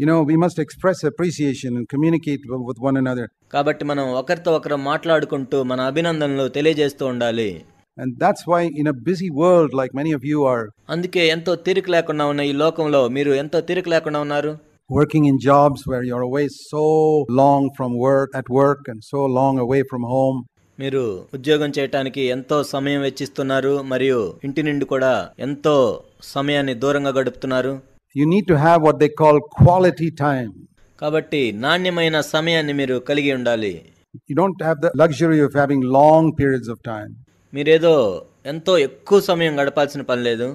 You know, we must express appreciation and communicate with one another. కాబట్టి మనం ఒకరితో ఒకరు మాట్లాడుకుంటూ మన అభినందనలు తెలియజేస్తూ ఉండాలి. And that's why in a busy world like many of you are. అందుకే ఎంతో తీరిక లేకుండా ఉన్న ఈ లోకంలో మీరు ఎంతో తీరిక లేకుండా ఉన్నారు. Working in jobs where you are away so long from work at work and so long away from home. మీరు ఉద్యోగం చేయడానికి ఎంతో సమయం వెచ్చిస్తున్నారు మరియు ఇంటి నుండి కూడా ఎంతో సమయాన్ని దూరంగా గడుపుతున్నారు. You need to have what they call quality time. కాబట్టి నాణ్యమైన సమయాన్ని మీరు కలిగి ఉండాలి. You don't have the luxury of having long periods of time. మీరేదో ఎంతో ఎక్కువ సమయం గడపాల్సిన పని లేదు.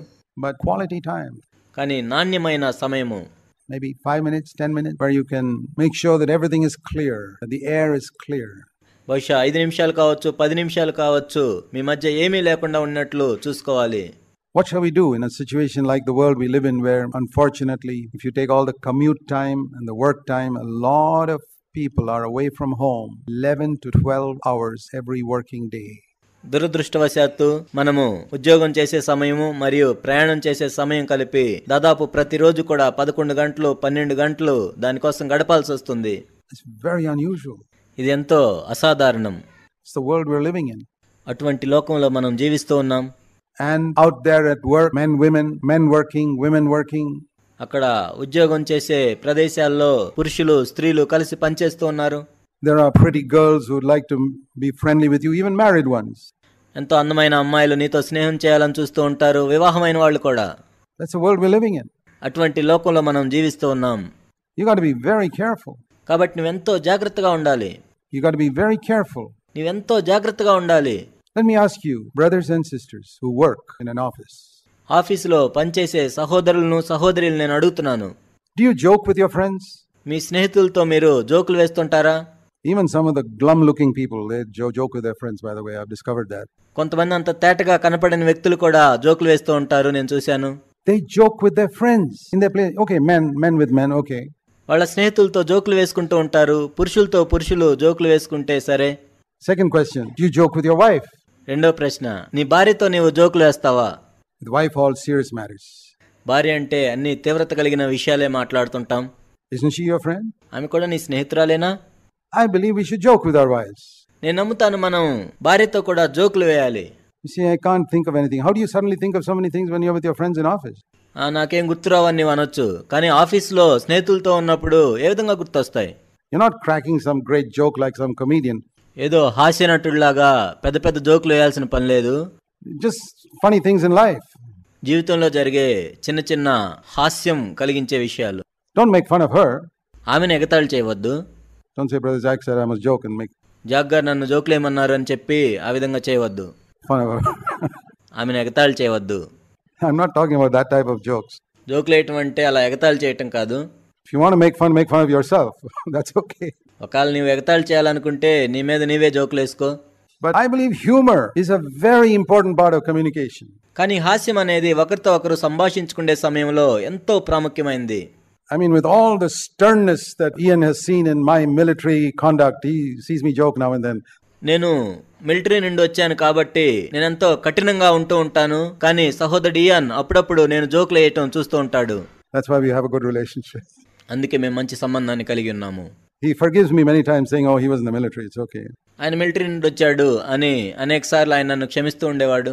But quality time. కానీ నాణ్యమైన సమయము. Maybe 5 minutes, 10 minutes where you can make sure that everything is clear, that the air is clear. బహుశా 5 నిమిషాలు కావచ్చు, 10 నిమిషాలు కావచ్చు, మీ మధ్య ఏమీ లేకుండా ఉన్నట్లు చూసుకోవాలి. What shall we do in a situation like the world we live in, where unfortunately if you take all the commute time and the work time, a lot of people are away from home 11 to 12 hours every working day. దురదృష్టవశాత్తు మనము ఉద్యోగం చేసే సమయము మరియు ప్రయాణం చేసే సమయం కలిపి దాదాపు ప్రతిరోజు కూడా 11 గంటలు 12 గంటలు దానికోసం గడపాల్సి వస్తుంది. It's very unusual. ఇది ఎంతో అసాధారణం. It's the world we're living in. అటువంటి లోకంలో మనం జీవిస్తూ ఉన్నాం. And out there at work, men working, women working. అక్కడ ఉద్యోగం చేసే ప్రదేశాల్లో పురుషులు స్త్రీలు కలిసి పనిచేస్తూ ఉన్నారు. There are pretty girls who would like to be friendly with you, even married ones. ఎంతో అందమైన అమ్మాయిలు నీతో స్నేహం చేయాలని చూస్తూ ఉంటారు, వివాహమైన వాళ్ళు కూడా. That's the world we're living in. అటువంటి లోకంలో మనం జీవిస్తూ ఉన్నాం. You got to be very careful. కాబట్టి నువ్వెంతో జాగ్రత్తగా ఉండాలి. You got to be very careful. నువ్వెంతో జాగ్రత్తగా ఉండాలి. Let me ask you, brothers and sisters who work in an office. ఆఫీసులో పనిచేసే సహోదరులను సహోదరిలను నేను అడుగుతున్నాను. Do you joke with your friends? మీ స్నేహితులతో మీరు జోకులు వేస్తుంటారా? Even some of the glum-looking people, they joke with their friends, by the way. I've discovered that. కొంతమంది అంత తేటగా కనపడని వ్యక్తులు కూడా జోకులు వేస్తూ ఉంటారు, నేను చూశాను. They joke with their friends in their place. Okay, men with men, okay. వాళ్ళ స్నేహితులతో జోకులు వేసుకుంటూ ఉంటారు, పురుషులతో పురుషులు జోకులు వేసుకుంటే సరే. Second question, do you joke with your wife? రెండో ప్రశ్న, నీ భార్యతో నీవు జోకులు వేస్తావా? With wife all serious matters. భార్య అంటే అన్ని తీవ్రత కలిగిన విషయాలే మాట్లాడుతుంటాం. Isn't she your friend? ఆమె కూడా నీ స్నేహితురాలేనా? I believe we should joke with our wives. నేను నమ్ముతాను మనం భార్యతో కూడా జోకులు వేయాలి. You see, I can't think of anything. How do you suddenly think of so many things when you're with your friends in office? నాకేం గుర్తురావని అనొచ్చు, కానీ ఆఫీస్లో స్నేహితులతో ఉన్నప్పుడు ఏ విధంగా గుర్తొస్తాయి? You're not cracking some great joke like some comedian. ఏదో హాస్యనటుడిలాగా పెద్ద పెద్ద జోకులు వేయాల్సిన పని లేదు. Just funny things in life. జీవితంలో జరిగే చిన్న చిన్న హాస్యం కలిగించే విషయాలు. Don't make fun of her. ఆమెను ఎగతాళి చేయవద్దు. Don't say, brother Jack said I must joke and make. Jack గారు నన్ను జోకులేమన్నారు అని చెప్పి ఆ విధంగా చేయవద్దు. Fun of her. ఆమెను ఎగతాళి చేయవద్దు. I'm not talking about that type of jokes. Joke లేయటం అంటే అలా ఎగతాళి చేయటం కాదు. If you want to make fun of yourself. That's okay. ఒకవేళ నీవు ఎగతాళి చేయాలనుకుంటే నీ మీద నీవే జోకులు వేసుకో. But I believe humor is a very important part of communication. కానీ హాస్యం అనేది ఒకరితో ఒకరు సంభాషించుకునే సమయంలో ఎంతో ప్రాముఖ్యమైనది. I mean, with all the sternness that Ian has seen in my military conduct, he sees me joke now and then. నేను military నుండి వచ్చాను కాబట్టి నేనెంతో కఠినంగా ఉంటూ ఉంటాను, కానీ సహోదరుడు ఇయాన్ అప్పుడప్పుడు నేను జోకులు వేయటం చూస్తూ ఉంటాడు. That's why we have a good relationship. అందుకే మేము మంచి సంబంధాన్ని కలిగి ఉన్నాము. He forgives me many times saying, oh, he was in the military, it's okay. ఆయన మిలిటరీ నుండి వచ్చాడు అని అనేకసార్లు ఆయన నన్ను క్షమిస్తూ ఉండేవాడు.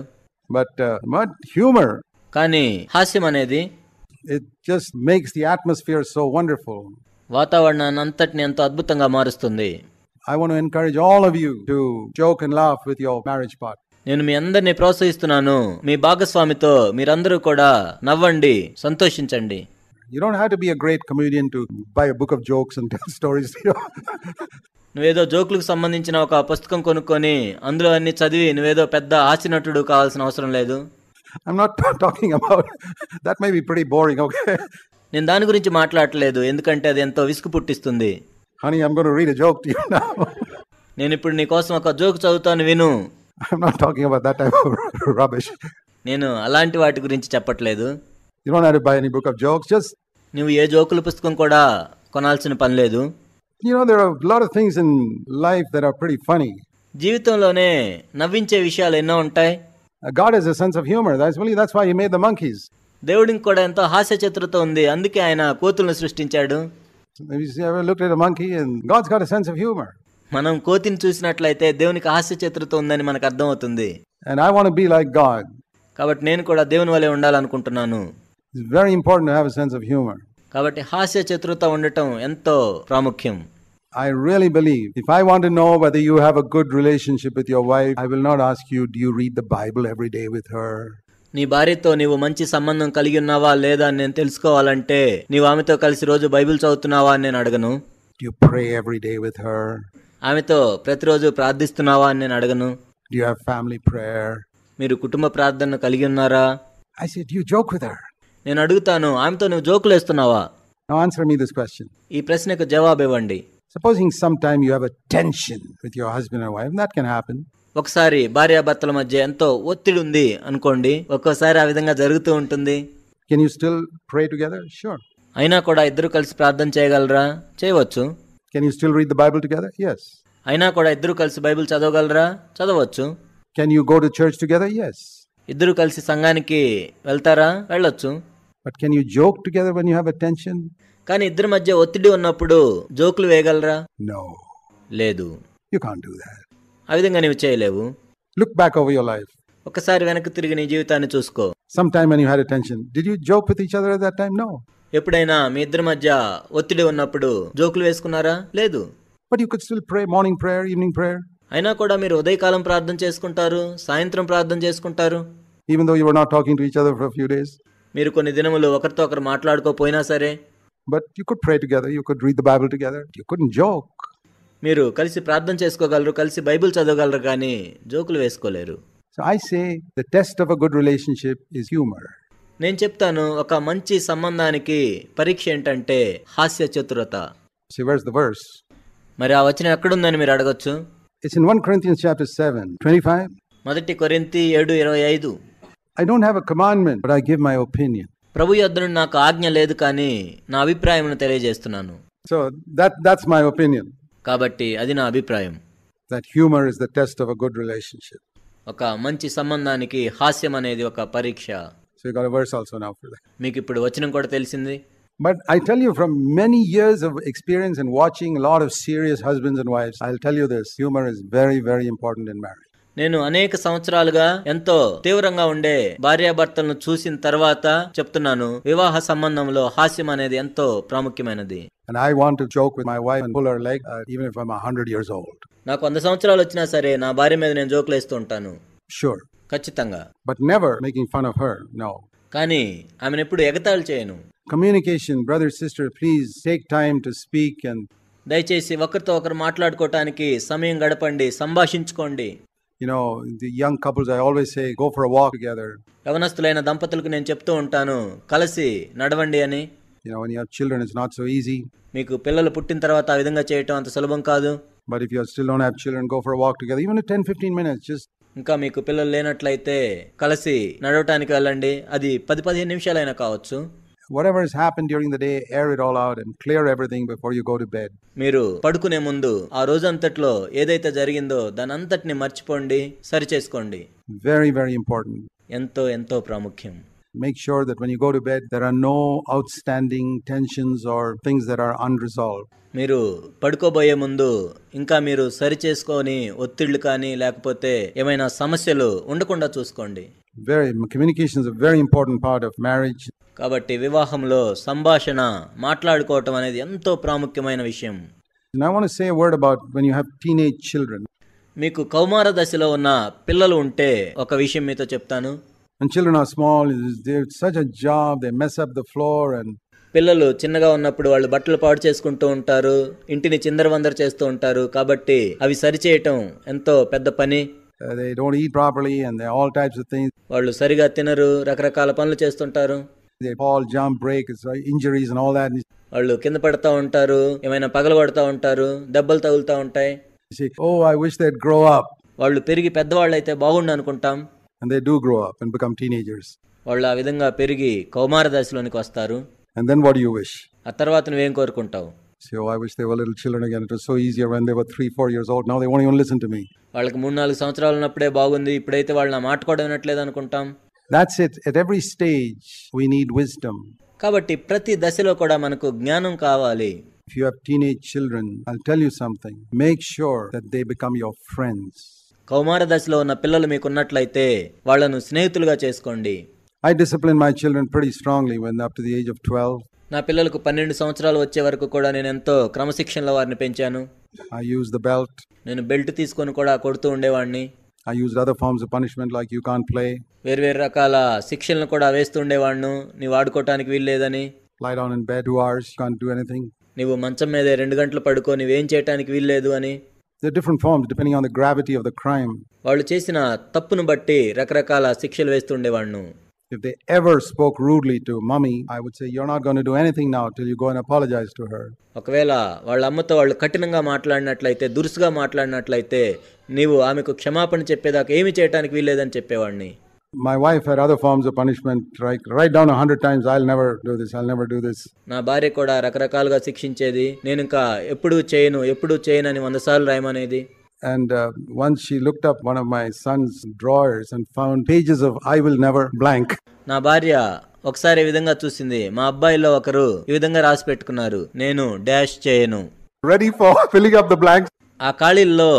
But humor, కానీ హాస్యం అనేది, it just makes the atmosphere so wonderful. వాతావరణాన్ని అంతటిని ఎంతో అద్భుతంగా మారుస్తుంది. I want to encourage all of you to joke and laugh with your marriage partner. నేను మీ అందరిని ప్రోత్సహిస్తున్నాను, మీ భాగస్వామితో మీరందరూ కూడా నవ్వండి, సంతోషించండి. You don't have to be a great comedian to buy a book of jokes and tell stories. నువ్వేదో జోకులకు సంబంధించిన ఒక పుస్తకం కొనుక్కొని అందులో అన్ని చదివి నువ్వేదో పెద్ద హాస్యనటుడు కావాల్సిన అవసరం లేదు. I'm not talking about that, may be pretty boring, okay. నేను దాని గురించి మాట్లాడట్లేదు, ఎందుకంటే అది ఎంతో విసుగు పుట్టిస్తుంది. Honey, I'm going to read a joke to you now. నేను ఇప్పుడు నీ కోసం ఒక జోక్ చదువుతాను, విను. I'm not talking about that type of rubbish. నేను అలాంటి వాటి గురించి చెప్పట్లేదు. You don't have to buy any book of jokes, just నువ్వు ఏ జోకుల పుస్తకం కూడా కొనాల్సిన పని లేదు. You know, there are a lot of things in life that are pretty funny. జీవితంలోనే నవ్వించే విషయాలు ఎన్నో ఉంటాయి. God has a sense of humor. That's why he made the monkeys. దేవుడికి కూడా ఎంతో హాస్య చతురత ఉంది, అందుకే ఆయన కోతులను సృష్టించాడు. మనం కోతిని చూసినట్లయితే దేవునికి హాస్య చతురత ఉందని మనకు అర్థమవుతుంది. కాబట్టి నేను కూడా దేవుని వలె ఉండాలనుకుంటున్నాను. కాబట్టి హాస్య చతురత ఉండటం ఎంతో ప్రాముఖ్యం. I really believe if I want to know whether you have a good relationship with your wife, I will not ask you, do you read the Bible every day with her? నీ భార్యతో నీవు మంచి సంబంధం కలిగి ఉన్నావా లేదా అని నేను తెలుసుకోవాలంటే నీవు ఆమెతో కలిసి రోజు బైబిల్ చదువుతున్నావా అని నేను అడగను. Do you pray every day with her? ఆమెతో ప్రతిరోజు ప్రార్థిస్తున్నావా అని నేను అడగను. Do you have family prayer? మీరు కుటుంబ ప్రార్థన కలిగి ఉన్నారా? I said, do you joke with her? నేను అడుగుతాను, ఆమెతో నువ్వు జోకులు వేస్తున్నావా? Now answer me this question. ఈ ప్రశ్నకు జవాబు ఇవ్వండి. Supposing sometime you have a tension with your husband and wife, that can happen. ఒకసారి భార్యాభర్తల మధ్య ఎంతో ఒత్తిడి ఉంది అనుకోండి, ఒక్కోసారి ఆ విధంగా జరుగుతూ ఉంటుంది. Can you still pray together? Sure. అయినా కూడా ఇద్దరు కలిసి ప్రార్థన చేయగలరా? చేయవచ్చు. Can you still read the Bible together? Yes. అయినా కూడా ఇద్దరు కలిసి బైబిల్ చదవగలరా? చదవచ్చు. Can you go to church together? Yes. ఇద్దరు కలిసి సంఘానికి వెళ్తారా? వెళ్ళొచ్చు. But can you joke together when you have a tension? కానీ ఇద్దరి మధ్య ఒత్తిడి ఉన్నప్పుడు జోకులు వేయగలరా? No. లేదు. You can't do that. ఆ విధంగా నీవు చేయలేవు. Look back over your life. ఒకసారి వెనక్కి తిరిగి నీ జీవితాన్ని చూసుకో. Sometime when you had a tension, did you joke with each other at that time? No. ఎప్పుడైనా మీ ఇద్దరి మధ్య ఒత్తిడి ఉన్నప్పుడు జోకులు వేసుకున్నారా? లేదు. But you could still pray morning prayer, evening prayer. అయినా కూడా మీరు ఉదయకాలం ప్రార్థన చేసుకుంటారు, సాయంత్రం ప్రార్థన చేసుకుంటారు. Even though you were not talking to each other for a few days. మీరు కొన్ని దినములు ఒకరితో ఒకరు మాట్లాడుకోపోయినా సరే. But you could pray together, you could read the Bible together, you couldn't joke. మీరు కలిసి ప్రార్థన చేసుకోగలరు, కలిసి బైబిల్ చదవగలరు, కానీ జోకులు వేసుకోలేరు. So I say the test of a good relationship is humor. నేను చెప్తాను, ఒక మంచి సంబంధానికి పరీక్ష ఏంటంటే హాస్య చతురత. So where's the verse? మరి ఆ వచనం ఎక్కడ ఉందని మీరు అడగొచ్చు. It's in 1 Corinthians chapter 7:25. మొదటి కొరింథీ 7:25. I don't have a commandment, but I give my opinion. ప్రభు యొద్ద నాకు ఆజ్ఞ లేదు, కానీ నా అభిప్రాయం తెలియజేస్తున్నాను. So that's my opinion. కాబట్టి అది నా అభిప్రాయం. That humor is the test of a good relationship. ఒక మంచి సంబంధానికి హాస్యం అనేది ఒక పరీక్ష. So you got a verse also now for that. మీకు ఇప్పుడు వచనం కూడా తెలిసింది. But I tell you from many years of experience and watching a lot of serious husbands and wives, I'll tell you this, humor is very very important in marriage. నేను అనేక సంవత్సరాలుగా ఎంతో తీవ్రంగా ఉండే భార్యాభర్తలను చూసిన తర్వాత చెప్తున్నాను, వివాహ సంబంధంలో హాస్యం అనేది ఎంతో ప్రాముఖ్యమైనది. నాకు 100 సంవత్సరాలు వచ్చినా సరే నా భార్య మీద నేను జోకులు వేస్తూ ఉంటాను. Sure. ఖచ్చితంగా. But never making fun of her. No. కానీ ఆమెను ఎప్పుడు ఎగతాళి చేయను. Communication, brother, sister, please take time to speak and దయచేసి ఒకరితో ఒకరు మాట్లాడుకోవటానికి సమయం గడపండి, సంభాషించుకోండి. You know, the young couples, I always say, go for a walk together. యవనస్తులైన దంపతులకు నేను చెప్తూ ఉంటాను, కలిసి నడవండి అని. You know, when you have children, it's not so easy. మీకు పిల్లలు పుట్టిన తర్వాత ఆ విధంగా చేయటం అంత సులభం కాదు. But if you still don't have children, go for a walk together, even a 10-15 minutes. Just ఇంకా మీకు పిల్లలు లేనట్లయితే కలిసి నడవడానికి వెళ్ళండి, అది 10-15 నిమిషాలైనా కావచ్చు. Whatever has happened during the day, air it all out and clear everything before you go to bed. మీరు పడుకునే ముందు ఆ రోజంతట్లో ఏదైతే జరిగిందో దానంతటిని మర్చిపోండి, సరి చేసుకోండి. Very very important. ఎంతో ఎంతో ప్రాముఖ్యం. Make sure that when you go to bed there are no outstanding tensions or things that are unresolved. మీరు పడుకోబోయే ముందు ఇంకా మీరు సరి చేసుకొని ఒత్తిళ్లు కానీ లేకపోతే ఏమైనా సమస్యలు ఉండకుండా చూసుకోండి. Very communication is a very important part of marriage. కాబట్టి వివాహంలో సంభాషణ, మాట్లాడుకోవటం అనేది ఎంతో ప్రాముఖ్యమైన విషయం. And I want to say a word about when you have teenage children. మీకు కౌమార దశలో ఉన్న పిల్లలు ఉంటే ఒక విషయం మీతో చెప్తాను. When children are small, they have such a job, they mess up the floor and పిల్లలు చిన్నగా ఉన్నప్పుడు వాళ్ళు బట్టలు పాడు చేసుకుంటూ ఉంటారు, ఇంటిని చిందరవందర చేస్తూ ఉంటారు. కాబట్టి అవి సరిచేయటం ఎంతో పెద్ద పని. They don't eat properly and they all types of things. వాళ్ళు సరిగా తినరు, రకరకాల పనులు చేస్తుంటారు. They fall, jump, break, injuries and all that. వాళ్ళు కింద పడతా ఉంటారు, ఏమైనా పగలగొడతా ఉంటారు, దెబ్బలు తగులుతా ఉంటాయి. Oh, I wish they'd grow up. వాళ్ళు పెరిగి పెద్దవాళ్ళు అయితే బాగుండు అనుకుంటాం. And they do grow up and become teenagers. వాళ్ళు ఆ విధంగా పెరిగి కౌమార దశలోనికి వస్తారు. And then what do you wish? ఆ తర్వాత నువ్వేం కోరుకుంటావు? So I wish they were little children again. It was so easier when they were 3-4 years old. Now they won't even listen to me. వాళ్ళకి 3-4 సంవత్సరాలు ఉన్నప్పుడే బాగుంది, ఇప్పుడైతే వాళ్ళు నా మాట కూడా వినట్లేదు అనుకుంటాం. That's it. At every stage, we need wisdom. కాబట్టి ప్రతి దశలో కూడా మనకు జ్ఞానం కావాలి. If you have teenage children, I'll tell you something. Make sure that they become your friends. కౌమార దశలో ఉన్న పిల్లలు మీకు ఉన్నట్లయితే వాళ్ళను స్నేహితులుగా చేసుకోండి. I discipline my children pretty strongly when up to the age of 12. నా పిల్లలకు 12 సంవత్సరాలు వచ్చే వరకు కూడా నేను ఎంతో క్రమశిక్షణలో వారిని పెంచాను. I used the belt. నేను బెల్ట్ తీసుకొని కూడా కొడుతూ ఉండేవాడిని. I used other forms of punishment like you can't play. వేర్వేరు రకాల శిక్షలను కూడా వేస్తూ ఉండేవాడిను. నీవు ఆడుకోవడానికి వీల్లేదని. Lie down in bed 2 hours, you can't do anything. నీవు మంచం మీద 2 గంటలు పడుకో, నీవేం చేయడానికి వీల్లేదు అని. There are different forms depending on the gravity of the crime. వాళ్ళు చేసిన తప్పును బట్టి రకరకాల శిక్షలు వేస్తూ ఉండేవాడిను. If they ever spoke rudely to mommy, I would say, you're not going to do anything now till you go and apologize to her. ఒకవేళ వాళ్ళ అమ్మతో వాళ్ళు కఠినంగా మాట్లాడినట్లయితే, దురుసుగా మాట్లాడినట్లయితే, నీవు ఆమెకు క్షమాపణ చెప్పేదాకా ఏమీ చేయడానికి వీల్లేదని చెప్పేవాడిని. My wife had other forms of punishment, like write down 100 times, I'll never do this, I'll never do this. నా భార్య కూడా రకరకాలుగా శిక్షించేది. నేను ఇంకా ఎప్పుడూ చేయనని 100 సార్లు రాయమనేది. And once she looked up one of my son's drawers and found pages of I will never blank. నా భార్య ఒకసారి ఈ విధంగా చూసింది. మా అబ్బాయిలో ఒకరు ఈ విధంగా రాసి పెట్టుకున్నారు, నేను డాష్ చేయను. Ready for filling up the blanks. ఆ ఖాళీల్లో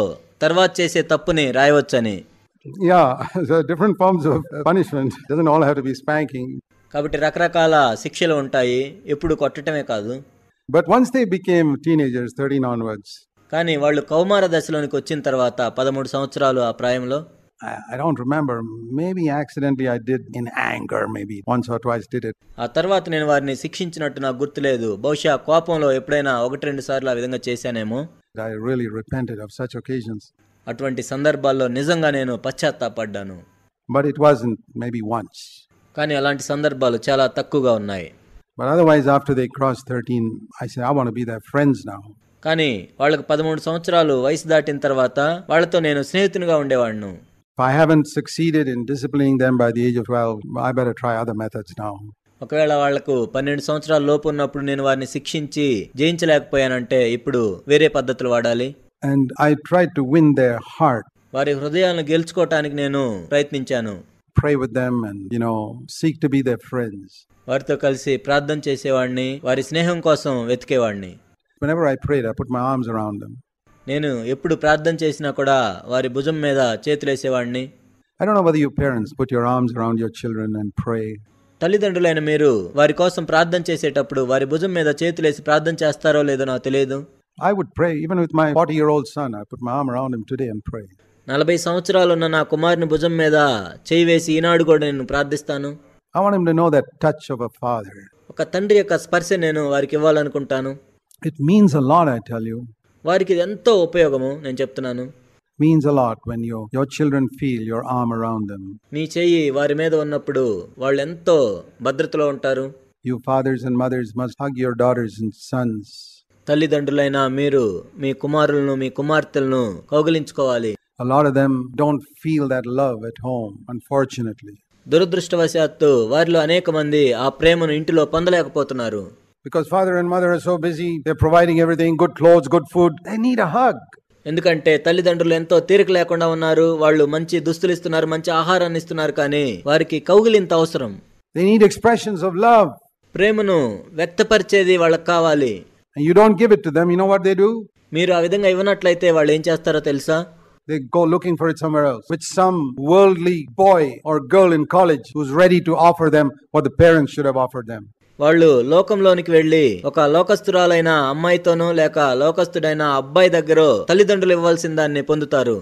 తర్వాత చేసే తప్పుని రాయవచ్చని. Yeah, there are different forms of punishment. It doesn't all have to be spanking. కాబట్టి రకరకాల శిక్షలు ఉంటాయి, ఎప్పుడు కొట్టడమే కాదు. But once they became teenagers, 13 onwards. కానీ వాళ్ళు కౌమార దశలోనికి వచ్చిన తర్వాత 13 సంవత్సరాలు ఆ ప్రాయంలో, I don't remember, maybe accidentally I did in anger, maybe once or twice did it. ఆ తర్వాత నేను వారిని శిక్షించినట్టు నాకు గుర్తులేదు. బహుశా కోపంలో ఎప్పుడైనా 1-2 సార్లు ఆ విధంగా చేశానేమో. I really repented of such occasions. అటువంటి సందర్భాల్లో నిజంగా నేను పశ్చాత్తాపడ్డాను. But it wasn't maybe once. కానీ అలాంటి సందర్భాలు చాలా తక్కువగా ఉన్నాయి. But otherwise after they crossed 13, I said I want to be their friends now. కానీ వాళ్ళకు 13 సంవత్సరాలు వయసు దాటిన తర్వాత వాళ్ళతో నేను స్నేహితునిగా ఉండేవాడిను. ఒకవేళ వాళ్లకు 12 సంవత్సరాల లోపు ఉన్నప్పుడు నేను వారిని శిక్షించి జయించలేకపోయానంటే ఇప్పుడు వేరే పద్ధతులు వాడాలి. వారి హృదయాలను గెలుచుకోవటానికి నేను ప్రయత్నించాను. Pray with them and, seek to be their friends. వారితో కలిసి ప్రార్థన చేసేవాడిని, వారి స్నేహం కోసం వెతికేవాడిని. Whenever I prayed, I put my arms around them. నేను ఎప్పుడు ప్రార్థన చేసినా కూడా వారి భుజం మీద చేతులేసేవాడిని. I don't know whether your parents put your arms around your children and pray. తల్లిదండ్రులైన మీరు వారి కోసం ప్రార్థన చేసేటప్పుడు వారి భుజం మీద చేతులేసి ప్రార్థన చేస్తారో లేదో నాకు తెలియదు. I would pray even with my 40-year-old son. I put my arm around him today and pray. 40 సంవత్సరాలు ఉన్న నా కుమారుని భుజం మీద చేయి వేసి ఈనాడు కూడా నేను ప్రార్థిస్తాను. I want him to know that touch of a father. ఒక తండ్రి యొక్క స్పర్శ నేను వారికి ఇవ్వాలనుకుంటాను. It means a lot, I tell you. వారికి ఎంతో ఉపయోగము నేను చెప్తున్నాను. Means a lot when your children feel your arm around them. నీ చెయ్యి వారి మీద ఉన్నప్పుడు వాళ్ళు ఎంతో భద్రతలో ఉంటారు. You fathers and mothers must hug your daughters and sons. తల్లిదండ్రులైన మీరు మీ కుమారులను మీ కుమార్తెలను కౌగిలించుకోవాలి. A lot of them don't feel that love at home, unfortunately. దురదృష్టవశాత్తు వారిలో అనేక మంది ఆ ప్రేమను ఇంటిలో పొందలేకపోతున్నారు. Because father and mother are so busy, they're providing everything, good clothes, good food, they need a hug. ఎందుకంటే తల్లిదండ్రులు ఎంతో తీరిక లేకుండా ఉన్నారు. వాళ్ళు మంచి దుస్తులు ఇస్తున్నారు, మంచి ఆహారాన్ని ఇస్తున్నారు, కానీ వారికి కౌగిలింత అవసరం. They need expressions of love. ప్రేమను వ్యక్తపరిచేది వాళ్ళకి కావాలి. And you don't give it to them, you know what they do? మీరు ఆ విధంగా ఇవ్వనట్లయితే వాళ్ళు ఏం చేస్తారో తెలుసా? They go looking for it somewhere else, which some worldly boy or girl in college who's ready to offer them what the parents should have offered them. వాళ్ళు లోకంలోనికి వెళ్ళి ఒక లోకస్తురాలైన అమ్మాయితోనో లేక లోకస్తుడైన అబ్బాయి దగ్గర తల్లిదండ్రులు ఇవ్వాల్సిన దాన్ని పొందుతారు.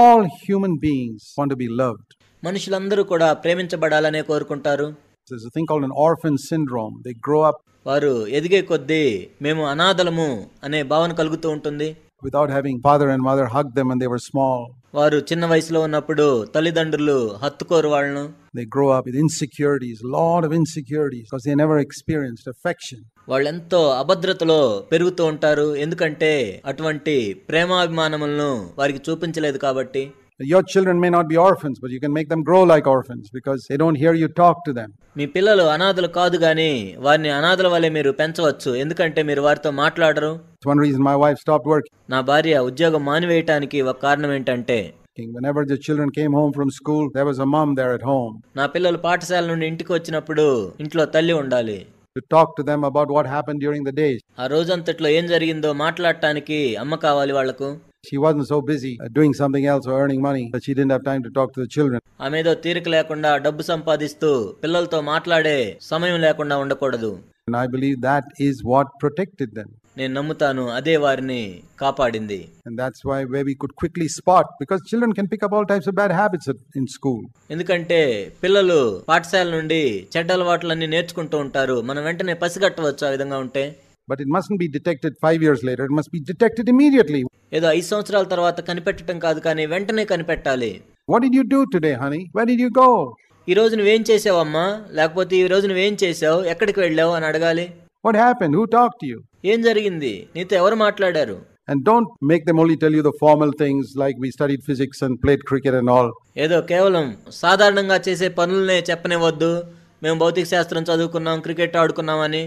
All human beings want to be loved. మనుషులందరూ కూడా ప్రేమించబడాలనే కోరుకుంటారు. There's a thing called an orphan syndrome. They grow up. వారు ఎదిగే కొద్దీ మేము అనాథలము అనే భావన కలుగుతూ ఉంటుంది. Without having father and mother hug them when they were small. వారు చిన్న వయసులో ఉన్నప్పుడు తల్లిదండ్రులు హత్తుకోరు వాళ్ళను. They grow up with insecurities, lot of insecurities, because they never experienced affection. వాళ్ళంతా అభద్రతలో పెరుగుతూ ఉంటారు, ఎందుకంటే అటువంటి ప్రేమాభిమానములను వారికి చూపించలేదు కాబట్టి. Your children may not be orphans, but you can make them grow like orphans because they don't hear you talk to them. మీ పిల్లలు అనాథలు కాదు గానీ వారిని అనాథల వలే మీరు పెంచవచ్చు, ఎందుకంటే మీరు వారితో మాట్లాడరు. One reason my wife stopped working. నా భార్య ఉద్యోగం మానివేయడానికి ఒక కారణం ఏంటంటే working. Whenever the children came home from school, there was a mom there at home. నా పిల్లలు పాఠశాల నుండి ఇంటికి వచ్చినప్పుడు ఇంట్లో తల్లి ఉండాలి. To talk to them about what happened during the day. ఆ రోజంతట్లో ఏం జరిగిందో మాట్లాడటానికి అమ్మ కావాలి వాళ్ళకు. She wasn't so busy doing something else or earning money that she didn't have time to talk to the children. ఆమెదో తీరిక లేకుండా డబ్బు సంపాదిస్తూ పిల్లలతో మాట్లాడే సమయం లేకుండా ఉండకూడదు. And I believe that is what protected them. నేను నమ్ముతాను అదే వారిని కాపాడింది. And that's why where we could quickly spot, because children can pick up all types of bad habits in school. ఎందుకంటే పిల్లలు పాఠశాల నుండి చెడ్డ అలవాట్లన్నీ నేర్చుకుంటూ ఉంటారు. మనం వెంటనే పసిగట్టవచ్చు ఆ విధంగా ఉంటే. But it mustn't be detected 5 years later. It must be detected immediately. ఏదో 5 సంవత్సరాల తర్వాత కనిపెట్టడం కాదు కానీ వెంటనే కనిపెట్టాలి. What did you do today, honey? Where did you go? ఈ రోజు నువ్వేం చేసావమ్మా లేకపోతే ఈ రోజు నువ్వేం చేసావు ఎక్కడికి వెళ్ళావు అని అడగాలి. What happened? Who talked to you? ఏం జరిగింది నీతో ఎవరు మాట్లాడారు. And don't make them only tell you the formal things like we studied physics and played cricket and all. ఏదో కేవలం సాధారణంగా చేసే పనులనే చెప్పనివ్వద్దు. మేము భౌతిక శాస్త్రం చదువుకున్నాం క్రికెట్ ఆడుకున్నామని.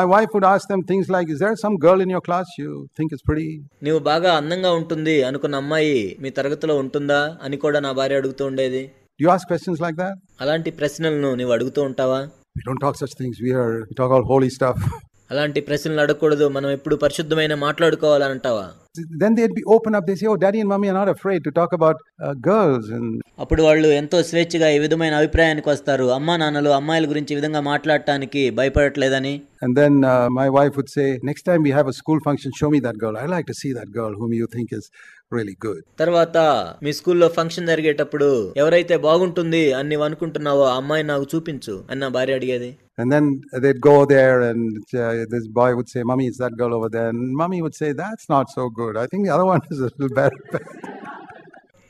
My wife would ask them things like, is there some girl in your class you think is pretty? నీవు బాగా అందంగా ఉంటుంది అనుకున్న అమ్మాయి మీ తరగతిలో ఉంటుందా అని కూడా నా భార్య అడుగుతూ ఉండేది. Do you ask questions like that? అలాంటి ప్రశ్నలను నీవు అడుగుతూ ఉంటావా? We don't talk such things. We talk all holy stuff. అలాంటి ప్రశ్నలు అడగకూడదు. మనం ఎప్పుడు పరిశుద్ధమైన మాట్లాడుకోవాలంటావా. Then they'd be open up. They say, oh, daddy and mommy are not afraid to talk about girls. And అప్పుడు వాళ్ళు ఎంతో స్వేచ్ఛగా ఈ విధమైన అభిప్రాయానికి వస్తారు. అమ్మా నాన్నలు అమ్మాయిల గురించి ఈ విధంగా మాట్లాడటానికి భయపడట్లేదని. And then my wife would say, next time we have a school function, show me that girl. I like to see that girl whom you think is really good. తర్వాత మీ స్కూల్లో ఫంక్షన్ జరిగేటప్పుడు ఎవరైతే బాగుంటుంది అని నువ్వు అనుకుంటున్నావో ఆ అమ్మాయిని నాకు చూపించు అని నా భార్య అడిగేది. And then they'd go there and this boy would say, mommy, it's that girl over there. And mommy would say, that's not so good. I think the other one is a little better.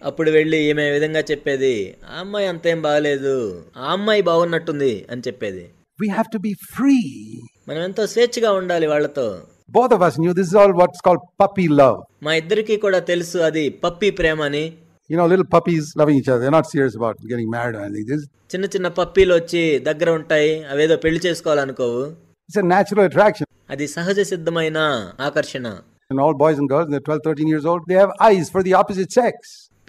అప్పుడు వెళ్ళి ఈమె ఈ విధంగా చెప్పేది, ఆ అమ్మాయి అంతేం బాగలేదు, ఆ అమ్మాయి బాగున్నట్టుంది అని చెప్పేది. We have to be free. మనం ఎంతో స్వేచ్ఛగా ఉండాలి వాళ్ళతో. Both of us knew this is all what's called puppy love. మా ఇద్దరికీ కూడా తెలుసు అది పప్పీ ప్రేమ అని. You know, little puppies loving each other. They're not serious about getting married or anything. Just చిన్న చిన్న పప్పీలు వచ్చి దగ్గర ఉంటాయి. అవేదో పెళ్లి చేసుకోవాలనుకోవు. It's a natural attraction. అది సహజ సిద్ధమైన ఆకర్షణ. And all boys and girls, they're 12, 13 years old. They have eyes for the opposite sex.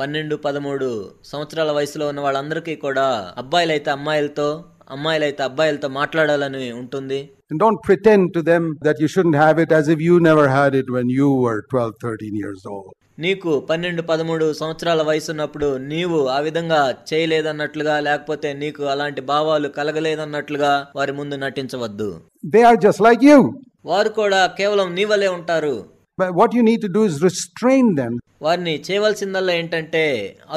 12, 13 సంవత్సరాల వయసులో ఉన్న వాళ్ళందరికీ కూడా అబ్బాయిలైతే అమ్మాయిలతో అమ్మాయిలైతే అబ్బాయిలతో మాట్లాడాలని ఉంటుంది. And don't pretend to them that you shouldn't have it as if you never had it when you were 12, 13 years old. నీకు 12, 13 సంవత్సరాల వయసు ఉన్నప్పుడు నీవు ఆ విధంగా చేయలేదన్నట్లుగా లేకపోతే నీకు అలాంటి భావాలు కలగలేదన్నట్లుగా వారి ముందు నటించవద్దు. They are just like you. వారు కూడా కేవలం నీవలే ఉంటారు. But what you need to do is restrain them. వారిని చేయవలసిందల్లా ఏంటంటే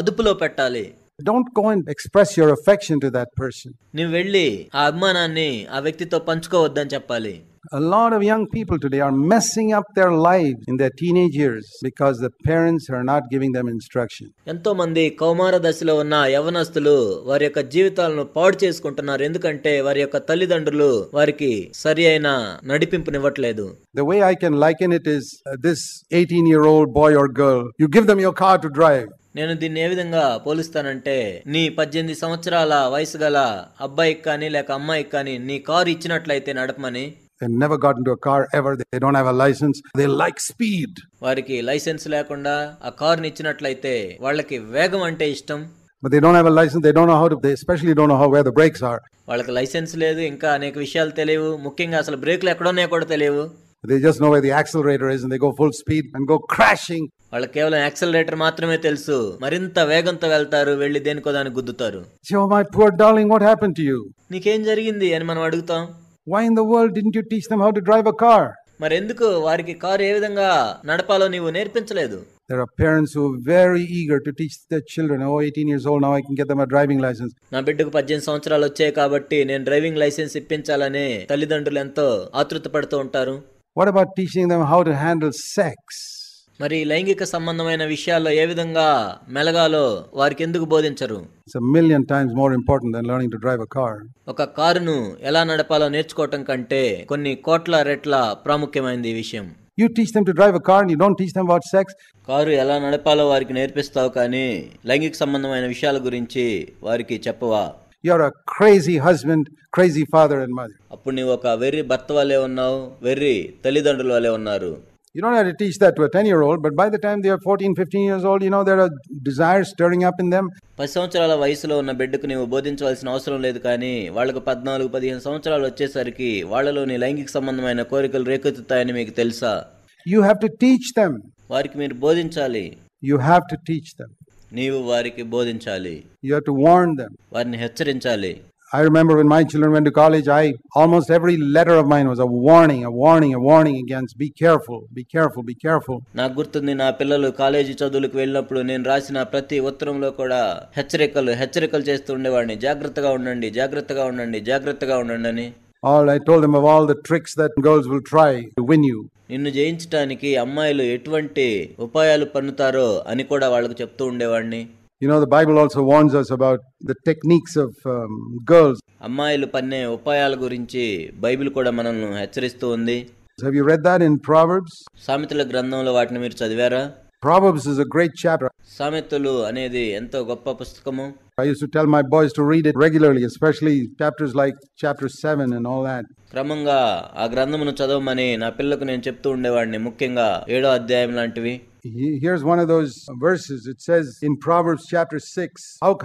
అదుపులో పెట్టాలి. Don't go and express your affection to that person. నీవు వెళ్ళి ఆ అభిమానాన్ని ఆ వ్యక్తితో పంచుకోవద్దని చెప్పాలి. A lot of young people today are messing up their lives in their teenage years because the parents are not giving them instruction. ఎంతో మంది కౌమార దశలో ఉన్న యవనస్తులు వారి యొక్క జీవితాలను పాడు చేసుకుంటున్నారు ఎందుకంటే వారి యొక్క తల్లిదండ్రులు వారికి సరియైన నడిపింపునివ్వట్లేదు. The way I can liken it is this 18-year-old boy or girl, you give them your car to drive. నేను దీన్ని ఏ విధంగా పోలుస్తానంటే నీ 18 సంవత్సరాల వయసు గల అబ్బాయికి కానీ లేక అమ్మాయికి కానీ నీ కారు ఇచ్చినట్లయితే నడపమని. They never got into a car ever. They don't have a license. They like speed. వారికి లైసెన్స్ లేకుండా ఆ కార్ ని ఇచ్చినట్లయితే వాళ్ళకి వేగం అంటే ఇష్టం. But they don't have a license. They don't know how to. They especially don't know how where the brakes are. వాళ్ళకి లైసెన్స్ లేదు. ఇంకా అనేక విషయాలు తెలియవు. ముఖ్యంగా అసలు బ్రేక్లు ఎక్కడ ఉన్నాయో కూడా తెలియవు. They just know where the accelerator is and they go full speed and go crashing. వాళ్ళకి కేవలం యాక్సిలరేటర్ మాత్రమే తెలుసు. మరింత వేగంతో వెళ్తారు. వెళ్ళి దేనికో దాన్ని గుద్దుతారు. So my poor darling, what happened to you? నీకేం జరిగింది అని మనం అడుగుతాం. Why in the world didn't you teach them how to drive a car? మరెందుకు వారికి కారు ఏ విధంగా నడపాలో నీవు నేర్పించలేదు. There are parents who are very eager to teach their children. Oh, 18 years old now I can get them a driving license. నా బిడ్డకు 18 సంవత్సరాలు వచ్చాయి కాబట్టి నేను డ్రైవింగ్ లైసెన్స్ ఇప్పించాలని తల్లిదండ్రులు ఎంతో ఆతృతపడుతూ ఉంటారు. What about teaching them how to handle sex? మరి లైంగిక సంబంధమైన విషయాల్లో ఏ విధంగా మెలగాలో వారికి ఎందుకు బోధించరు. It's a million times more important than learning to drive a car. ఒక కారును ఎలా నడపాలో నేర్చుకోవటం కంటే కొన్ని కోట్ల రెట్ల ప్రాముఖ్యమైనది ఈ విషయం. You teach them to drive a car and you don't teach them about sex. Car ఎలా నడపాలో వారికి నేర్పిస్తావు కానీ లైంగిక సంబంధమైన విషయాల గురించి వారికి చెప్పవా. You are a crazy husband, crazy father and mother. అప్పుడు నీవు ఒక వెర్రి భర్త వలే ఉన్నావు, వెర్రి తల్లిదండ్రుల వలే ఉన్నారు. You don't have to teach that to a 10-year-old, but by the time they are 14, 15 years old, you know, there are desires stirring up in them. 10 సంవత్సరాల వయసులో ఉన్న బిడ్డకు నీవు బోధించవలసిన అవసరం లేదు, కానీ వాళ్ళకు 14, 15 సంవత్సరాలు వచ్చేసరికి వాళ్ళలోని లైంగిక సంబంధమైన కోరికలు రేకెత్తుతాయని మీకు తెలుసా? You have to teach them. వారికి మీరు బోధించాలి. You have to teach them. నీవు వారికి బోధించాలి. You have to warn them. వారిని హెచ్చరించాలి. I remember when my children went to college, almost every letter of mine was a warning against be careful. నాకు గుర్తుంది, నా పిల్లలు కాలేజీ చదువులకు వెళ్ళినప్పుడు నేను రాసిన ప్రతి ఉత్తరంలో కూడా హెచ్చరికలు చేస్తూ ఉండేవాడిని. జాగ్రత్తగా ఉండండి అని. I told them of all the tricks that girls will try to win you. నిన్ను జయించడానికి అమ్మాయిలు ఎటువంటి ఉపాయాలు పన్నుతారో అని కూడా వాళ్ళకు చెప్తూ ఉండేవాడిని. You know, the Bible also warns us about the techniques of girls. అమ్మాయిలు పన్నే ఉపాయాల గురించి బైబిల్ కూడా మనల్ని హెచ్చరిస్తూ ఉంది. Have you read that in Proverbs? సామెతల గ్రంథంలో వాటిని మీరు చదివారా? Proverbs is a great chapter. సామెతలు అనేది ఎంతో గొప్ప పుస్తకము. I used to tell my boys to read it regularly, especially chapters like chapter 7 and all that. క్రమంగా ఆ గ్రంథమును చదవమని నా పిల్లలకు నేను చెప్తూ ఉండేవాడిని, ముఖ్యంగా 7వ అధ్యాయం లాంటివి. Here's one of those verses. It says in Proverbs chapter 6,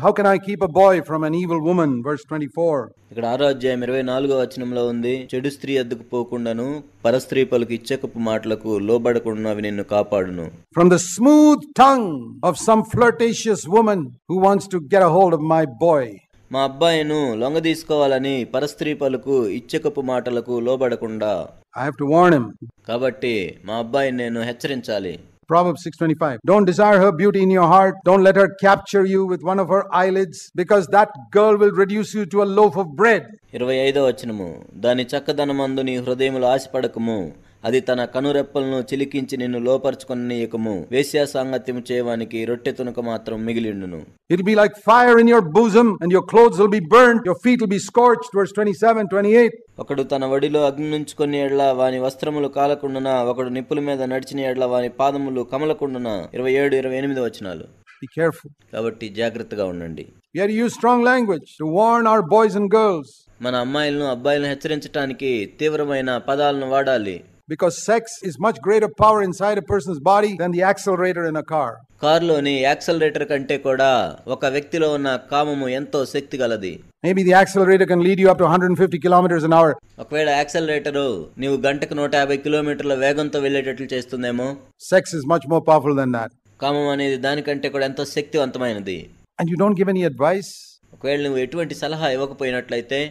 how can I keep a boy from an evil woman? Verse 24. ఇక్కడ 6వ అధ్యాయం 24వ వచనంలో ఉంది, చెడు స్త్రీ అద్దకు పోకుండాను పరస్త్రీ పలుకు ఇచ్చకపు మాటలకు లోబడకుండావి నిన్ను కాపాడును. From the smooth tongue of some flirtatious woman who wants to get a hold of my boy. మా అబ్బాయిను లొంగ తీసుకోవాలని పరస్త్రీ పలుకు ఇచ్చకపు మాటలకు లోబడకుండా. I have to warn him. కాబట్టి మా అబ్బాయిని నేను హెచ్చరించాలి. Proverbs 6:25. Don't desire her beauty in your heart. Don't let her capture you with one of her eyelids, because that girl will reduce you to a loaf of bread. 25వ వచనము, దాని చక్కదనమందు నీ హృదయములో ఆశపడకుము, అది తన కనురెప్పలను చిలికించి నిన్ను లోపర్చుకొనియకుము, వేశ్యా సాంగత్యము చేయవానికి రొట్టె తునక మాత్రం మిగిలిండును. It'll be like fire in your bosom and your clothes will be burnt, your feet will be scorched. Verse 27, 28. ఒకడు తన వడిలో అగ్నించుకొని ఎడల వాని వస్త్రములు కాలకుండునా, ఒకడు నిప్పుల మీద నడిచిన ఎడల వాని పాదములు కమలకుండునా. 27, 28 వచనాలు. Be careful. కాబట్టి జాగ్రత్తగా ఉండండి. We have to use strong language to warn our boys and girls. మన అమ్మాయిలను అబ్బాయిలను హెచ్చరించడానికి తీవ్రమైన పదాలను వాడాలి. Because sex is much greater power inside a person's body than the accelerator in a car. కార్లోని యాక్సలరేటర్ కంటే కూడా ఒక వ్యక్తిలో ఉన్న కామము ఎంతో శక్తి గలది. Maybe the accelerator can lead you up to 150 kilometers an hour. ఒకవేళ యాక్సలరేటర్ నీవు గంటకు 150 కిలోమీటర్ల వేగంతో వెళ్ళేటట్లు చేస్తుందేమో. Sex is much more powerful than that. కామము అనేది దానికంటే కూడా ఎంతో శక్తివంతమైనది. And you don't give any advice. ఒకవేళ నువ్వు ఎటువంటి సలహా ఇవ్వకపోయినట్లయితే.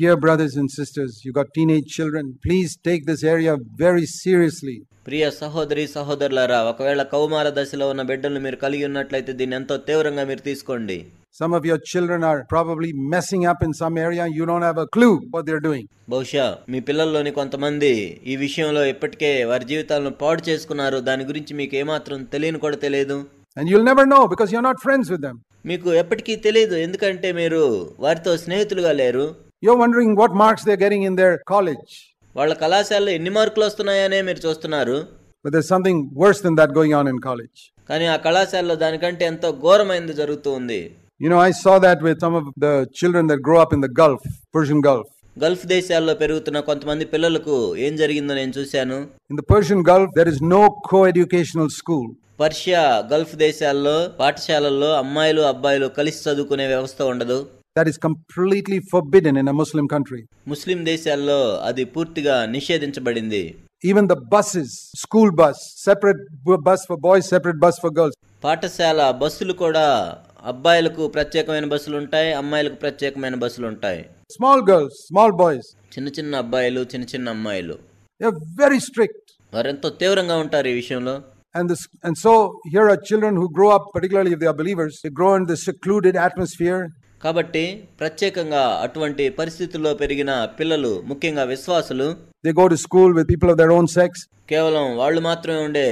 Dear brothers and sisters, you got teenage children, please take this area very seriously. ప్రియ సహోదరి సహోదరులారా, ఒకవేళ కౌమార దశలో ఉన్న బిడ్డలను మీరు కలిగి ఉన్నట్లయితే దీన్ని ఎంతో తీవ్రంగా మీరు తీసుకోండి. Some of your children are probably messing up in some area, you don't have a clue what they're doing. బహుశా మీ పిల్లల్లోని కొంతమంది ఈ విషయంలో ఇప్పటికే వారి జీవితాలను పాడు చేసుకున్నారు, దాని గురించి మీకు ఏమాత్రం తెలియని కూడా తెలియదు. And you'll never know because you're not friends with them. మీకు ఎప్పటికీ తెలియదు, ఎందుకంటే మీరు వారితో స్నేహితులుగా లేరు. You're wondering what marks they're getting in their college. వాళ్ళ కళాశాలలో ఎన్ని మార్కులు వస్తున్నాయనే మీరు చూస్తున్నారు. But there's something worse than that going on in college. కానీ ఆ కళాశాలలో దానికంటే ఎంతో ఘోరమైనది జరుగుతుంది. You know, I saw that with some of the children that grow up in the Gulf, Persian Gulf. Gulf దేశాల్లో పెరుగుతున్న కొంతమంది పిల్లలకు ఏం జరిగిందో నేను చూశాను. In the Persian Gulf there is no co-educational school. Persia Gulf దేశాల్లో పాఠశాలల్లో అమ్మాయిలు అబ్బాయిలు కలిసి చదువుకునే వ్యవస్థ ఉండదు. That is completely forbidden in a Muslim country. ముస్లిం దేశాల్లో అది పూర్తిగా నిషేధించబడింది. Even the buses, school bus, separate bus for boys, separate bus for girls. పాఠశాల బస్సులు కూడా అబ్బాయిలకు ప్రత్యేకమైన బస్సులు ఉంటాయి, అమ్మాయిలకు ప్రత్యేకమైన బస్సులు ఉంటాయి. Small girls, small boys. చిన్న అబ్బాయిలు చిన్న అమ్మాయిలు. They are very strict. వారెంతో తీవ్రంగా ఉంటారు ఈ విషయంలో. And so here are children who grow up, particularly if they are believers, they grow in this secluded atmosphere. కాబట్టి ప్రత్యేకంగా అటువంటి పరిస్థితుల్లో పెరిగిన పిల్లలు, ముఖ్యంగా విశ్వాసులు, they go to school with people of their own sex. కేవలం వాళ్ళు మాత్రమే ఉండే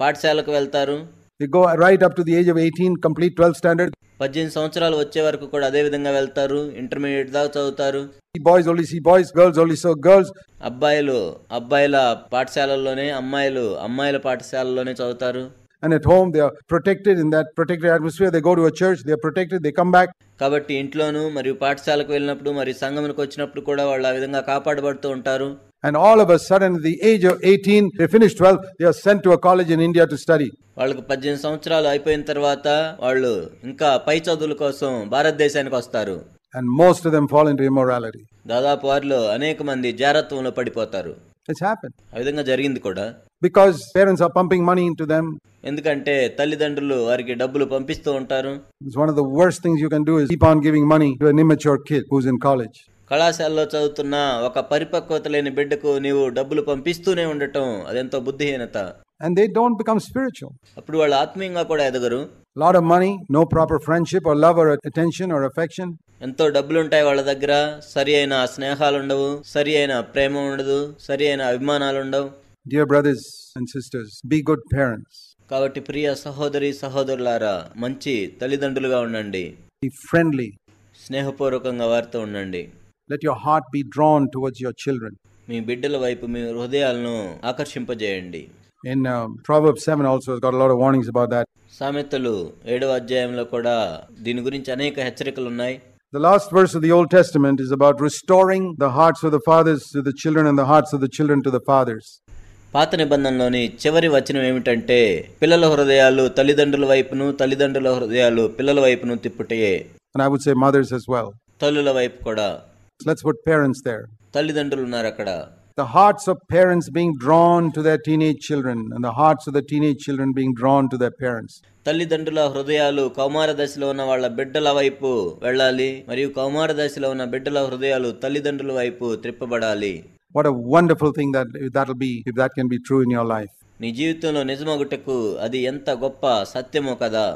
పాఠశాలకు వెళ్తారు. They go right up to the age of 18, complete 12th standard. 18 సంవత్సరాలు వచ్చే వరకు కూడా అదే విధంగా వెళ్తారు, ఇంటర్మీడియట్ దాకా చదువుతారు. Boys only see boys, girls only see girls. అబ్బాయిలు అబ్బాయిల పాఠశాలల్లోనే, అమ్మాయిలు అమ్మాయిల పాఠశాలల్లోనే చదువుతారు. And at home they are protected in that protected atmosphere. They go to a church, they are protected, they come back. కాబట్టి ఇంట్లోనూ మరియు పాఠశాలకు వెళ్ళినప్పుడు మరియు సంఘమునికి వచ్చినప్పుడు కూడా వాళ్ళు ఆ విధంగా కాపాడబడుతూ ఉంటారు. And all of a sudden at the age of 18 they finish 12, they are sent to a college in India to study. వాళ్ళకి 18 సంవత్సరాలు అయిపోయిన తర్వాత వాళ్ళు ఇంకా పై చదువుల కోసం భారతదేశానికి వస్తారు. And most of them fall into immorality. దాదాపు వారిలో అనేక మంది జారత్వంలో పడిపోతారు. It's happened. ఆ విధంగా జరిగింది కూడా. Because parents are pumping money into them. ఎందుకంటే తల్లిదండ్రులు వారికి డబ్బులు పంపిస్తూ ఉంటారు. It's one of the worst things you can do is keep on giving money to an immature kid who's in college. కళాశాలలో చదువుతున్న ఒక పరిపక్వత లేని బిడ్డకు నీవు డబ్బులు పంపిస్తూనే ఉండటం అదెంతో బుద్ధిహీనత. And they don't become spiritual. అప్పుడు వాళ్ళు ఆత్మీయంగా కూడా ఎదగరు. Lot of money, no proper friendship or love or attention or affection. ఎంతో డబ్బులు ఉంటాయి వాళ్ళ దగ్గర, సరి అయిన స్నేహాలు ఉండవు, సరి అయిన ప్రేమ ఉండదు, సరి అయిన అభిమానాలు ఉండవు. Dear brothers and sisters, be good parents. కాబట్టి ప్రియ సహోదరి సహోదరులారా, మంచి తల్లిదండ్రులుగా ఉండండి. Be friendly. స్నేహపూర్వకంగా వారితో ఉండండి. Let your heart be drawn towards your children. మీ బిడ్డల వైపు మీ హృదయాలను ఆకర్షింపజేయండి. In Proverbs 7 also has got a lot of warnings about that. సామెతలు 7వ అధ్యాయంలో కూడా దీని గురించి అనేక హెచ్చరికలు ఉన్నాయి. The last verse of the Old Testament is about restoring the hearts of the fathers to the children and the hearts of the children to the fathers. పాత నిబంధనలోని చివరి వచనం ఏమిటంటే పిల్లల హృదయాలు తల్లిదండ్రుల వైపును, తల్లిదండ్రుల హృదయాలు పిల్లల వైపును తిప్పుటయే. And I would say mothers as well. తల్లుల వైపు కూడా. Let's put parents there. తల్లిదండ్రులు ఉన్నారు అక్కడ. The hearts of parents being drawn to their teenage children and the hearts of the teenage children being drawn to their parents. తల్లిదండ్రుల హృదయాలు కౌమార దశలో ఉన్న వాళ్ళ బిడ్డల వైపు వెళ్ళాలి మరియు కౌమార దశలో ఉన్న బిడ్డల హృదయాలు తల్లిదండ్రుల వైపు త్రిప్పబడాలి. What a wonderful thing that'll be if that can be true in your life. నీ జీవితంలో నిజమగుటకు అది ఎంత గొప్ప సత్యమో కదా.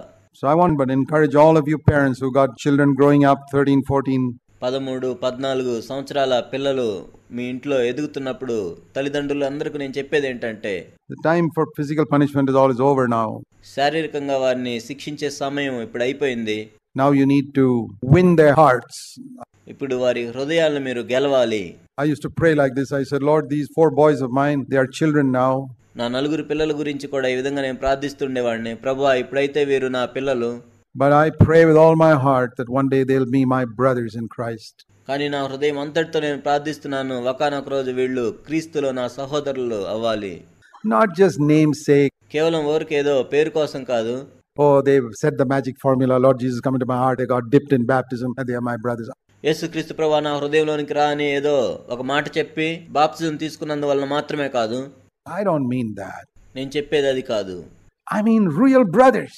So I want to encourage all of you parents who got children growing up 13, 14, 13, 14 సంవత్సరాల పిల్లలు మీ ఇంట్లో ఎదుగుతున్నప్పుడు తల్లిదండ్రులు అందరికీ నేను చెప్పేది ఏంటంటే the time for physical punishment is all is over now. శారీరకంగా వారిని శిక్షించే సమయం ఇప్పుడు అయిపోయింది. Now you need to win their hearts. ఇప్పుడు వారి హృదయాలను మీరు గెలవాలి. I used to pray like this. I said, Lord, these 4 boys of mine, they are children now. నా 4 పిల్లల గురించి కూడా ఈ విధంగా నేను ప్రార్థిస్తుండేవాడిని. ప్రభువా, ఇప్పుడైతే వీరు నా పిల్లలు. But I pray with all my heart that one day they'll be my brothers in Christ. కానీ నా హృదయం అంతటితో నేను ప్రార్థిస్తున్నాను, ఒకనొక రోజు వీళ్ళు క్రీస్తులో నా సహోదరులు అవ్వాలి. Not just name sake. కేవలం ఊరికేదో పేరు కోసం కాదు. Oh, they've said the magic formula, Lord Jesus come into my heart, they got dipped in baptism and they are my brothers. యేసుక్రీస్తు ప్రభువా నా హృదయంలోనికి రా అని ఏదో ఒక మాట చెప్పి బాప్తిజం తీసుకున్నందువల్ల మాత్రమే కాదు. I don't mean that. నేను చెప్పేది అది కాదు. I mean real brothers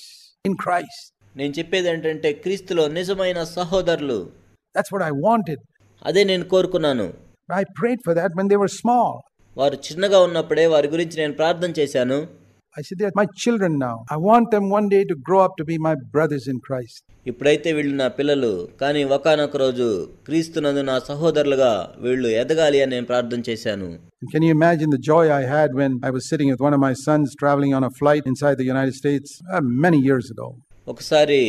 in Christ. నేను చెప్పేది ఏంటంటే క్రీస్తులో నిజమైన సహోదరులు. That's what I wanted. అదే నేను కోరుకున్నాను. I prayed for that when they were small. వారు చిన్నగా ఉన్నప్పుడే వారి గురించి నేను ప్రార్థన చేశాను. I said they are my children now. I want them one day to grow up to be my brothers in Christ. ఇప్పుడైతే వీళ్ళు నా పిల్లలు, కానీ ఒకానొక రోజు క్రీస్తునందు నా సహోదరులుగా వీళ్ళు ఎదగాలి అని నేను ప్రార్థన చేశాను. Can you imagine the joy I had when I was sitting with one of my sons traveling on a flight inside the United States many years ago. ఒకసారి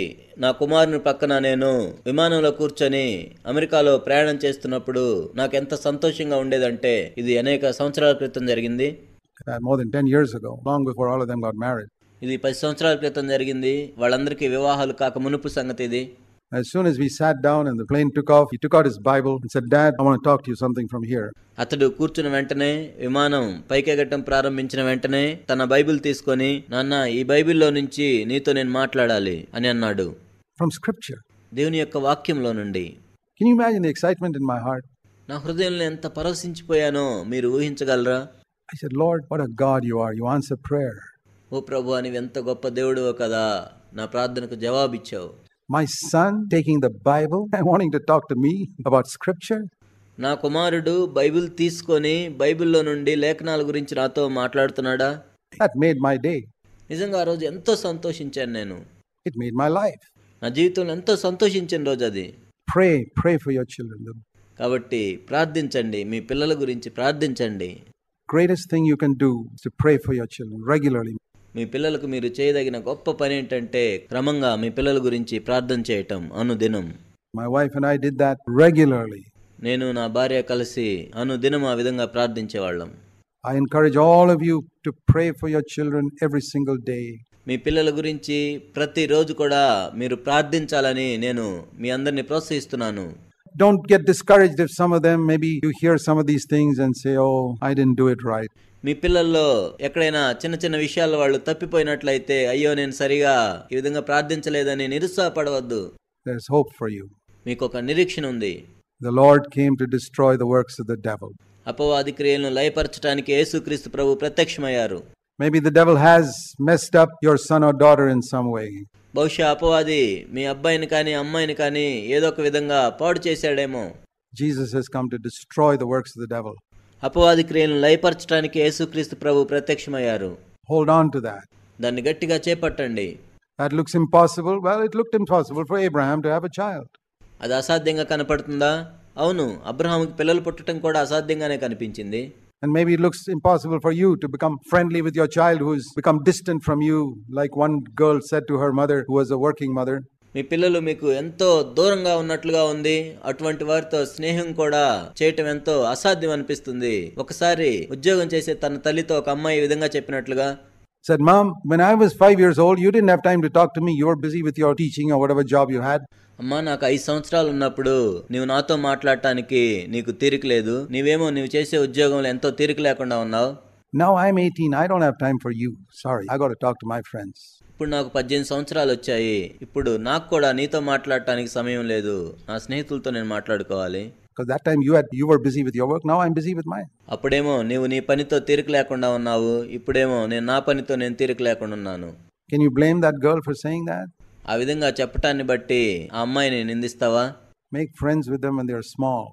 నా కుమారుని పక్కన నేను విమానంలో కూర్చొని అమెరికాలో ప్రయాణం చేస్తున్నప్పుడు నాకెంత సంతోషంగా ఉండేదంటే ఇది అనేక సంవత్సరాల క్రితం జరిగింది. More than 10 years ago, long before all of them got married. ఇది 10 సంవత్సరాల క్రితం జరిగింది, వాళ్ళందరికీ వివాహాలు కాక మునుపు సంగతి ఇది. As soon as we sat down and the plane took off, he took out his Bible and said, Dad, I want to talk to you something from here. అతడు కూర్చున్న వెంటనే విమానం పైకెగటం ప్రారంభించిన వెంటనే తన బైబిల్ తీసుకొని, నాన్న ఈ బైబిల్లో నుంచి నీతో నేను మాట్లాడాలి అని అన్నాడు. From scripture. దేవుని యొక్క వాక్యంలో నుండి. Can you imagine the excitement in my heart? నా హృదయంలో ఎంత పరవశించిపోయానో మీరు ఊహించగలరా? I said, Lord, what a God you are. You answer prayer. ఓ ప్రభువా, నీవు ఎంత గొప్ప దేవుడివో కదా, నా ప్రార్థనకు జవాబిచ్చావు. My son taking the Bible and wanting to talk to me about scripture. నా కుమారుడు బైబిల్ తీసుకొని బైబిల్లో నుండి లేఖనాల గురించి నాతో మాట్లాడుతున్నాడా? That made my day. నిజంగా ఆ రోజు ఎంతో సంతోషించాను నేను. It made my life. నా జీవితంలో ఎంతో సంతోషించిన రోజు అది. Pray for your children. కాబట్టి ప్రార్థించండి, మీ పిల్లల గురించి ప్రార్థించండి. Greatest thing you can do is to pray for your children regularly. మీ పిల్లలకు మీరు చేయదగిన గొప్ప పని ఏంటంటే క్రమంగా మీ పిల్లల గురించి ప్రార్థన చేయటం అనుదినం. My wife and I did that regularly. నేను నా భార్య కలిసి అనుదినం ఆ విధంగా ప్రార్థించేవాళ్ళం. I encourage all of you to pray for your children every single day. మీ పిల్లల గురించి ప్రతిరోజు కూడా మీరు ప్రార్థించాలని నేను మీ అందరిని ప్రోత్సహిస్తున్నాను. Don't get discouraged if some of them, maybe you hear some of these things and say, oh, I didn't do it right. మీ పిల్లల్లో ఎక్కడైనా చిన్న చిన్న విషయాలు వాళ్ళు తప్పిపోయినట్లయితే, అయ్యో నేను సరిగా ఈ విధంగా ప్రార్థించలేదని నిరుత్సాహపడవద్దు. There's hope for you. మీకు ఒక నిరీక్షణ ఉంది. The Lord came to destroy the works of the devil. అపవాది క్రియలను లయపరచడానికి యేసుక్రీస్తు ప్రభువు ప్రత్యక్షమయ్యారు. Maybe the devil has messed up your son or daughter in some way. బహుశా అపవాది మీ అబ్బాయిని కానీ అమ్మాయిని కానీ ఏదో ఒక విధంగా పాడు చేశాడేమో. Jesus has come to destroy the works of the devil. అపవాది క్రియలను లయపరచడానికి యేసుక్రీస్తు ప్రభువు ప్రత్యక్షమయ్యారు. Hold on to that. దాన్ని గట్టిగా చేపట్టండి. That looks impossible. Well, it looked impossible for Abraham to have a child. అది అసాధ్యంగా కనపడుతుందా? అవును, అబ్రహాముకి పిల్లలు పుట్టడం కూడా అసాధ్యంగానే కనిపించింది. And maybe it looks impossible for you to become friendly with your child who's become distant from you, like one girl said to her mother who was a working mother. మీ పిల్లలు మీకు ఎంతో దూరంగా ఉన్నట్లుగా ఉంది, అటువంటి వారితో స్నేహం కూడా చేయటం ఎంతో అసాధ్యం అనిపిస్తుంది. ఒకసారి ఉద్యోగం చేసే తన తల్లితో ఒక అమ్మాయి ఈ విధంగా చెప్పినట్లుగా, said, Mom, when I was 5 years old, you didn't have time to talk to me. You were busy with your teaching or whatever job you had. అమ్మా, నాకు 5 సంవత్సరాలు ఉన్నప్పుడు నీవు నాతో మాట్లాడటానికి నీకు తీరిక లేదు. నీవేమో నీవు చేసే ఉద్యోగంలో ఎంతో తీరిక లేకుండా ఉన్నావు. Now I'm 18. I don't have time for you. Sorry. I got to talk to my friends. ఇప్పుడు నాకు 18 సంవత్సరాలు వచ్చాయి. ఇప్పుడు నాకు కూడా నీతో మాట్లాడటానికి సమయం లేదు. నా స్నేహితులతో నేను మాట్లాడుకోవాలి. Because that time you were busy with your work. Now I'm busy with mine. అప్పుడేమో నీవు నీ పనితో తీరిక లేకుండా ఉన్నావు. ఇప్పుడేమో నేను నా పనితో నేను తీరిక లేకుండా ఉన్నాను. Can you blame that girl for saying that? ఆ విధంగా చెప్పటాన్ని బట్టి ఆ అమ్మాయిని నిందిస్తావా? Make friends with them when they are small.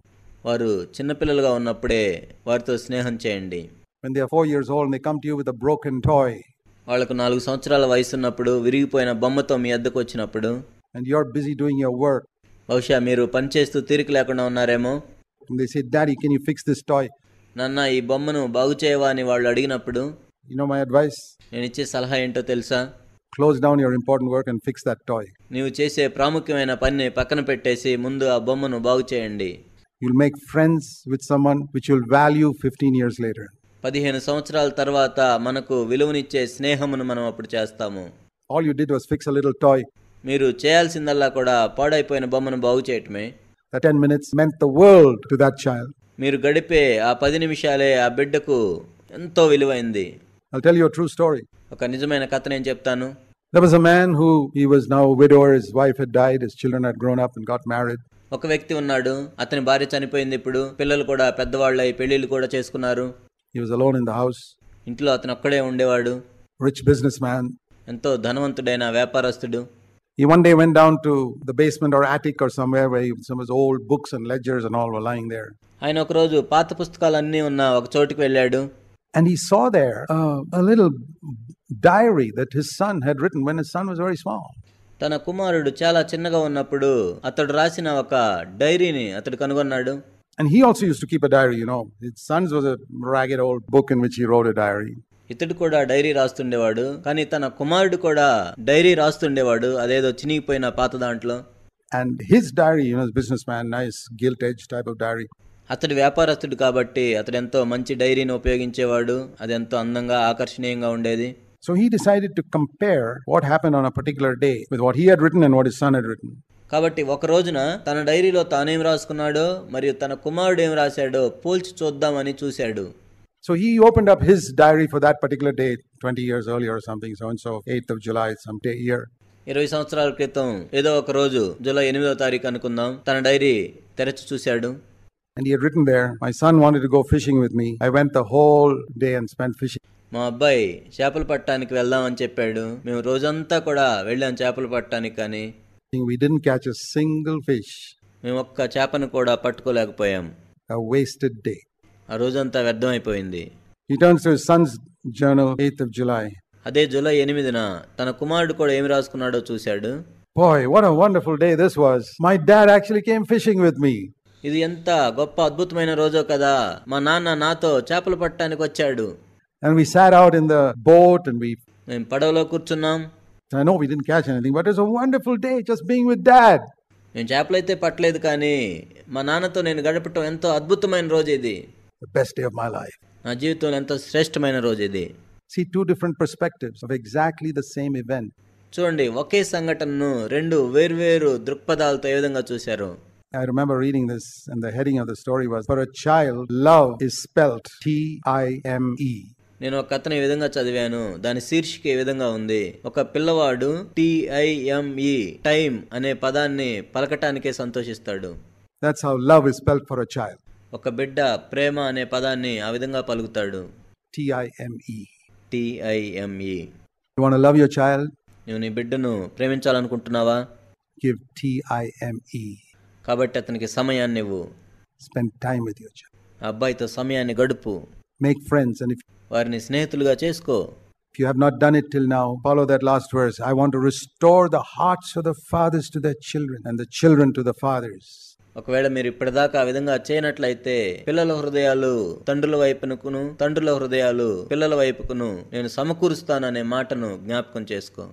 వారు చిన్న పిల్లలుగా ఉన్నప్పుడే వారితో స్నేహం చేయండి. When they are 4 years old and they come to you with a broken toy. వాళ్ళకు 4 సంవత్సరాల వయసు ఉన్నప్పుడు విరిగిపోయిన బొమ్మతో మీ అద్దకు వచ్చినప్పుడు, and you are busy doing your work. బహుశా మీరు పని చేస్తూ తీరిక లేకుండా ఉన్నారేమో. They say, Daddy, can you fix this toy? నాన్న, ఈ బొమ్మను బాగు చేయవా అని వాళ్ళు అడిగినప్పుడు, you know my advice? నేను ఇచ్చే సలహా ఏంటో తెలుసా? Close down your important work and fix that toy. నీవు చేసే ప్రాముఖ్యమైన పనిని పక్కన పెట్టేసి ముందు ఆ బొమ్మను బాగు చేయండి. You'll make friends with someone which you'll value 15 years later. 15 సంవత్సరాల తర్వాత మనకు విలువనిచ్చే స్నేహమును మనం అప్పుడు చేస్తాము. All you did was fix a little toy. మీరు చేయాల్సిందల్లా కూడా పాడైపోయిన బొమ్మను బాగు చేయటమే. That 10 minutes meant the world to that child. మీరు గడిపే ఆ 10 నిమిషాలే ఆ బిడ్డకు ఎంతో విలువైంది. I'll tell you a true story. ఒక నిజమైన కథ నేను చెప్తాను. There was a man who he was now a widower. His wife had died. His children had grown up and got married. ఒక వ్యక్తి ఉన్నాడు, అతని భార్య చనిపోయింది. ఇప్పుడు పిల్లలు కూడా పెద్దవాళ్ళై పెళ్లిళ్ళు కూడా చేసుకున్నారు. He was alone in the house. ఇంట్లో అతను ఒక్కడే ఉండేవాడు. Rich businessman. ఎంతో ధనవంతుడైన వ్యాపారస్తుడు. He one day went down to the basement or attic or somewhere where some of his old books and ledgers and all were lying there. ఆయన ఒక రోజు పాత పుస్తకాలన్నీ ఉన్న ఒక చోటికి వెళ్ళాడు. And he saw there a little diary that his son had written when his son was very small. తన కుమారుడు చాలా చిన్నగా ఉన్నప్పుడు అతడు రాసిన ఒక డైరీని అతడు కనుగొన్నాడు. And he also used to keep a diary, you know. His son's was a ragged old book in which he wrote a diary. ఇతడు కూడా డైరీ రాస్తుండేవాడు, కానీ తన కుమారుడు కూడా డైరీ రాస్తుండేవాడు, అదేదో చినిగిపోయిన పాత దాంట్లో. And his diary, you know, business man, nice gilt edge type of diary. అతడు వ్యాపారస్తుడు కాబట్టి అతడు ఎంతో మంచి డైరీని ఉపయోగించేవాడు, అది ఎంతో అందంగా ఆకర్షణీయంగా ఉండేది. So he decided to compare what happened on a particular day with what he had written and what his son had written. కాబట్టి ఒక రోజున తన డైరీలో తానేం రాసుకున్నాడో మరియు తన కుమారుడు ఏం రాశాడో పోల్చి చూద్దామని చూశాడు. So he opened up his diary for that particular day, 20 years earlier or something, so and so 8th of July some day year. 20 సంవత్సరాల క్రితం ఏదో ఒక రోజు జూలై 8వ తారీఖు అనుకుందాం, తన డైరీ తెరచి చూశాడు. And he had written there, my son wanted to go fishing with me. I went the whole day and spent fishing. మా అబ్బాయి చేపలు పట్టడానికి వెళ్దాం అని చెప్పాడు. మేము రోజంతా కూడా వెళ్ళాం చేపలు పట్టడానికి, కానీ we didn't catch a single fish. మేము ఒక్క చేపను కూడా పట్టుకోలేకపోయాం. A wasted day. ఆ రోజంతా వ్యర్థమైపోయింది. He turns to his son's journal, 8th of July. అదే జూలై 8న తన కుమారుడు కూడా ఏమి రాసుకున్నాడో చూశాడు. Boy, what a wonderful day this was. My dad actually came fishing with me. ఇది ఎంత గొప్ప అద్భుతమైన రోజో కదా, మా నాన్న నాతో చేపలు పట్టడానికి వచ్చాడు. And we sat out in the boat and మేము పడవలో కూర్చున్నాం. I know we didn't catch anything, but it was a wonderful day just being with dad. నేను చేపలైతే పట్టలేదు, కానీ మా నాన్నతో నేను గడపటం ఎంతో అద్భుతమైన రోజు ఇది. The best day of my life. నా జీవితంలో ఎంతో శ్రేష్టమైన రోజు ఇది. see two different perspectives of exactly the same event. చూడండి, ఒకే సంఘటనను రెండు వేర్వేరు దృక్పథాలతో ఏ విధంగా చూశారు. I remember reading this and the heading of the story was, for a child love is spelt T-I-M-E. నేను ఒక కథను ఈ విధంగా చదివాను, దాని శీర్షిక ఈ విధంగా ఉంది. ఒక పిల్లవాడు T-I-M-E టైం అనే పదాన్ని పలకటానికే సంతోషిస్తాడు. That's how love is spelt for a child. ఒక బిడ్డ ప్రేమ అనే పదాన్ని ఆ విధంగా పలుకుతాడు, T-I-M-E. T-I-M-E. You want to love your child? నువ్వు నీ బిడ్డను ప్రేమించాలనుకుంటున్నావా? Give T-I-M-E. కాబట్టి అతనికి సమయాన్ని ఇవ్వు. Spend time with your child. అబ్బాయితో సమయాన్ని గడుపు. Make friends and if వారిని స్నేహితులుగా చేసుకో. If you have not done it till now, follow that last verse. I want to restore the hearts of the fathers to their children and the children to the fathers. ఒకవేళ మీరు ఇప్పటిదాకా ఆ విధంగా చేయనట్లయితే పిల్లల హృదయాలు తండ్రుల వైపునకును, తండ్రుల హృదయాలు పిల్లల వైపుకును నేను సమకూరుస్తాననే మాటను జ్ఞాపకం చేసుకో.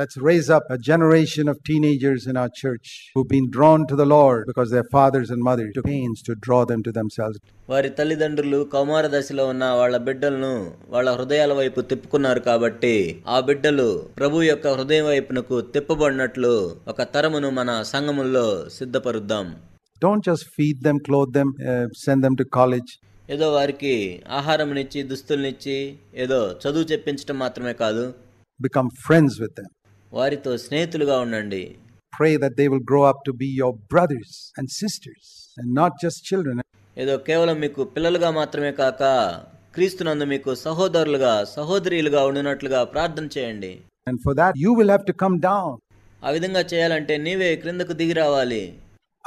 Let's raise up a generation of teenagers in our church who've been drawn to the Lord because their fathers and mothers took pains to draw them to themselves. వారి తల్లిదండ్రులు కౌమార దశలో ఉన్న వాళ్ళ బిడ్డలను వాళ్ళ హృదయాల వైపు తిప్పుకున్నారు కాబట్టి ఆ బిడ్డలు ప్రభు యొక్క హృదయం వైపునకు తిప్పబడినట్లు ఒక తరమును మన సంఘములో సిద్ధపరుద్దాం. Don't just feed them, clothe them, send them to college. ఏదో వారికి ఆహారంనిచ్చి దుస్తుల్నిచ్చి ఏదో చదువు చెప్పించడం మాత్రమే కాదు. Become friends with them. వారితో స్నేహితులుగా ఉండండి. Pray that they will grow up to be your brothers and sisters and not just children. ఏదో కేవలం మీకు పిల్లలుగా మాత్రమే కాక క్రీస్తునందు మీకు సహోదరులుగా సహోదరీలుగా ఉండునట్లుగా ప్రార్థన చేయండి. And for that you will have to come down. ఆ విధంగా చేయాలంటే నీవే క్రిందకు దిగి రావాలి.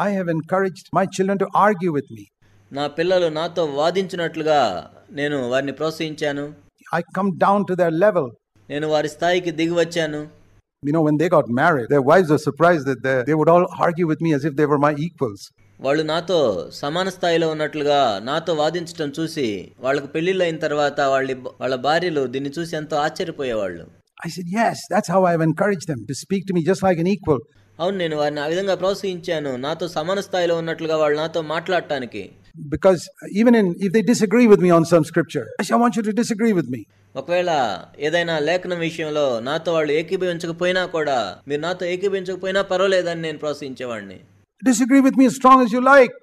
I have encouraged my children to argue with me. నా పిల్లలు నాతో వాదించినట్లుగా నేను వారిని ప్రోత్సహించాను. I come down to their level. నేను వారి స్థాయికి దిగి వచ్చాను. You know, when they got married, their wives were surprised that they would all argue with me as if they were my equals. వాళ్ళు నాతో సమాన స్థాయిలో ఉన్నట్లుగా నాతో వాదించడం చూసి వాళ్ళకు పెళ్లిళ్ళైన తర్వాత వాళ్ళ భార్యలు దీన్ని చూసి ఎంతో ఆశ్చర్యపోయేవాళ్ళు. I said, yes, that's how I've encouraged them to speak to me just like an equal. అవును, నేను వారిని ఆ విధంగా ప్రోత్సహించాను నాతో సమాన స్థాయిలో ఉన్నట్లుగా వాళ్ళు నాతో మాట్లాడటానికి. Because even if they disagree with me on some scripture, I want you to disagree with me. ఒకవేళ ఏదైనా లేఖనం విషయంలో నాతో వాళ్ళు ఏకీభవించకపోయినా కూడా మీరు నాతో ఏకీభవించకపోయినా పర్వాలేదని నేను ప్రోత్సహించేవాడిని. Disagree with me as strong as you like.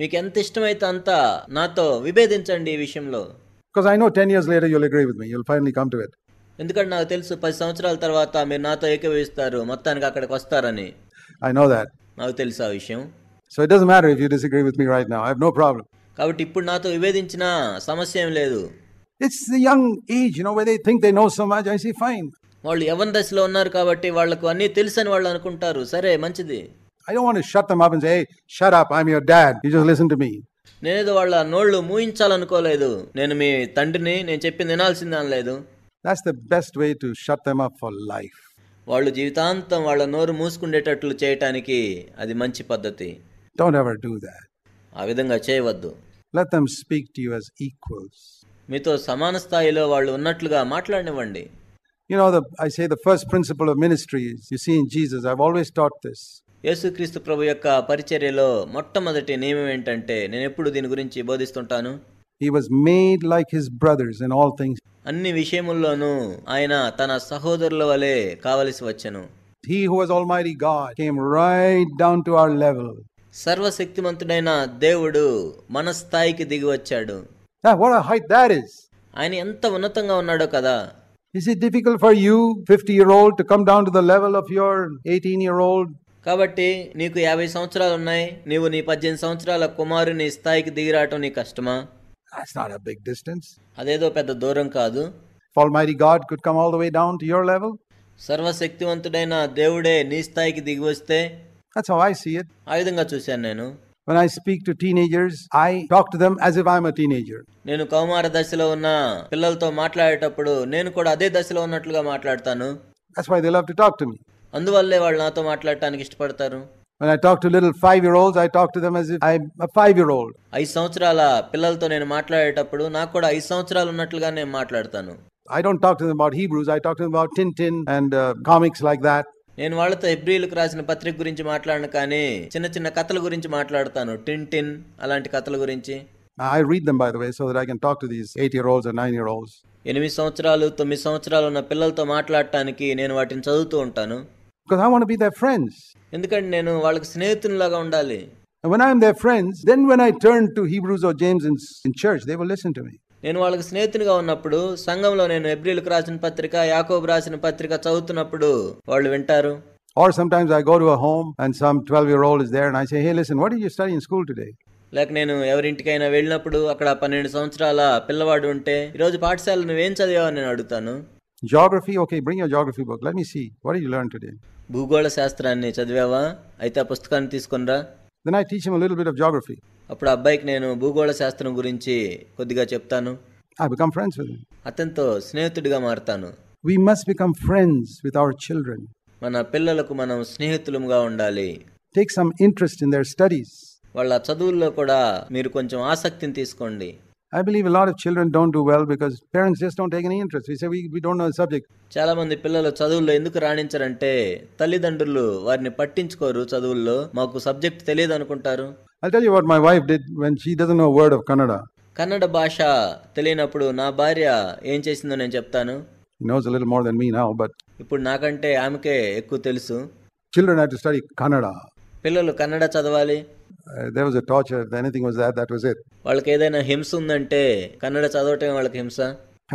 మీకు ఎంత ఇష్టమైతే అంత నాతో విభేదించండి ఈ విషయంలో. Because I know 10 years later you'll agree with me. You'll finally come to it. ఎందుకంటే నాకు తెలుసు 10 సంవత్సరాల తర్వాత మీరు నాతో ఏకీభవిస్తారు, మొత్తానికి అక్కడికి వస్తారని. I know that. నాకు తెలుసు ఆ విషయం. So it doesn't matter if you disagree with me right now. I have no problem. కాబట్టి ఇప్పుడు నాతో విభేదించిన సమస్య ఏం లేదు. It's the young age, you know, where they think they know so much. I say fine. వాళ్ళు యవ్వన దశలో ఉన్నారు కాబట్టి వాళ్ళకు అన్నీ తెలుసని వాళ్ళు అనుకుంటారు. సరే, మంచిది. I don't want to shut them up and say, hey, shut up, I'm your dad, you just listen to me. నేనేదో వాళ్ళ నోళ్ళు మూయించాలనుకోలేదు. నేను మీ తండ్రిని, నేను చెప్పింది వినాల్సిందే అనలేదు. That's the best way to shut them up for life. వాళ్ళు జీవితాంతం వాళ్ళ నోరు మూసుకుండేటట్లు చేయడానికి అది మంచి పద్ధతి. Don't ever do that. ఆ విధంగా చేయవద్దు. Let them speak to you as equals. మీతో సమాన స్థాయిలో వాళ్ళు ఉన్నట్లుగా మాట్లాడనివ్వండి. You know, I say the first principle of ministry is you see in Jesus. I've always taught this. యేసుక్రీస్తు ప్రభు యొక్క పరిచర్యలో మొట్టమొదటి నియమం ఏంటంటే నేను ఎప్పుడు దీని గురించి బోధిస్తుంటాను. He was made like his brothers in all things. అన్ని విషయముల్లోనూ ఆయన తన సహోదరుల వలె కావలసి వచ్చెను. He who was Almighty God came right down to our level. సర్వశక్తిమంతుడైన దేవుడు మన స్థాయికి దిగి వచ్చాడు. What a height that is. ఆయన ఎంత ఉన్నతంగా ఉన్నాడో కదా. Is it difficult for you 50-year-old to come down to the level of your 18-year-old? కాబట్టి నీకు 50 సంవత్సరాలు ఉన్నాయి, నీవు నీ 18 సంవత్సరాల కుమారుని స్థాయికి దిగిరాటం నీ కష్టమా? That's not a big distance. అదేదో పెద్ద దూరం కాదు. Almighty God could come all the way down to your level. సర్వశక్తిమంతుడైన దేవుడే నీ స్థాయికి దిగి వస్తే. That's how I see it. ఆ విధంగా చూశాను నేను. When I speak to teenagers, I talk to them as if I am a teenager. నేను కౌమార దశలో ఉన్న పిల్లలతో మాట్లాడేటప్పుడు నేను కూడా అదే దశలో ఉన్నట్లుగా మాట్లాడతాను. That's why they love to talk to me. అందువల్లే వాళ్ళు నాతో మాట్లాడటానికి ఇష్టపడతారు. When I talk to little 5-year-olds, I talk to them as if I am a 5-year-old. 5 సంవత్సరాల పిల్లలతో నేను మాట్లాడేటప్పుడు నాకు కూడా 5 సంవత్సరాలు ఉన్నట్లుగా నేను మాట్లాడతాను. I don't talk to them about Hebrews, I talk to them about Tintin and comics like that. నేను వాళ్ళతో హెబ్రీయులకు రాసిన పత్రిక గురించి మాట్లాడను, కానీ చిన్న చిన్న కథల గురించి మాట్లాడతాను. టిన్ అలాంటి కథల గురించి. I read them by the way so that I can talk to these 8-year-olds and 9-year-olds. 8 సంవత్సరాలు 9 సంవత్సరాలు ఉన్న పిల్లలతో మాట్లాడటానికి నేను వాటిని చదువుతూ ఉంటాను. Because I want to be their friends. ఎందుకంటే నేను వాళ్ళకి స్నేహితునిలాగా ఉండాలి. And when I am their friends, then when I turn to Hebrews or James in church, they will listen to me. నేను వాళ్ళకి స్నేహితునిగా ఉన్నప్పుడు సంఘంలో నేను హెబ్రీయులకు రాసిన పత్రిక, యాకోబు రాసిన పత్రిక చదువుతున్నప్పుడు వాళ్ళు వింటారు. Or sometimes I go to a home and some 12-year-old is there and I say, "Hey, listen, what did you study in school today?" లేక నేను ఎవరింటికైనా వెళ్ళినప్పుడు అక్కడ 12 సంవత్సరాల పిల్లవాడు ఉంటే, ఈరోజు పాఠశాల నువ్వేం చదివావని నేను అడుగుతాను. Geography, okay, bring your geography book. Let me see. What did you learn today? భూగోళ శాస్త్రాన్ని చదివావా? అయితే ఆ పుస్తకాన్ని తీసుకునిరా. Then I teach him a little bit of geography. అప్పుడు అబ్బాయికి నేను భూగోళ శాస్త్రం గురించి కొద్దిగా చెప్తాను. I become friends with him. అతనితో స్నేహితుడిగా మారతాను. We must become friends with our children. మన పిల్లలకు మనం స్నేహితులుగా ఉండాలి. Take some interest in their studies. వాళ్ళ చదువుల్లో కూడా మీరు కొంచెం ఆసక్తిని తీసుకోండి. I believe a lot of children don't do well because parents just don't take any interest. We say we don't know the subject. చాలా మంది పిల్లలు చదువుల్లో ఎందుకు రాణించరంటే తల్లిదండ్రులు వారిని పట్టించుకోరు. చదువుల్లో మాకు సబ్జెక్ట్ తెలియదు అనుకుంటారు. I'll tell you what my wife did when she doesn't know a word of Kannada. Kannada భాష తెలియనప్పుడు నా భార్య ఏం చేసిందో నేను చెప్తాను. She knows a little more than me now, but ఇప్పుడు నాకంటే ఆమెకే ఎక్కువ తెలుసు. Children have to study Kannada. పిల్లలు కన్నడ చదవాలి. There was a torture. If anything was that was it. వాళ్ళకి ఏదైనా హింస ఉందంటే కన్నడ చదవటమే వాళ్ళకి హింస.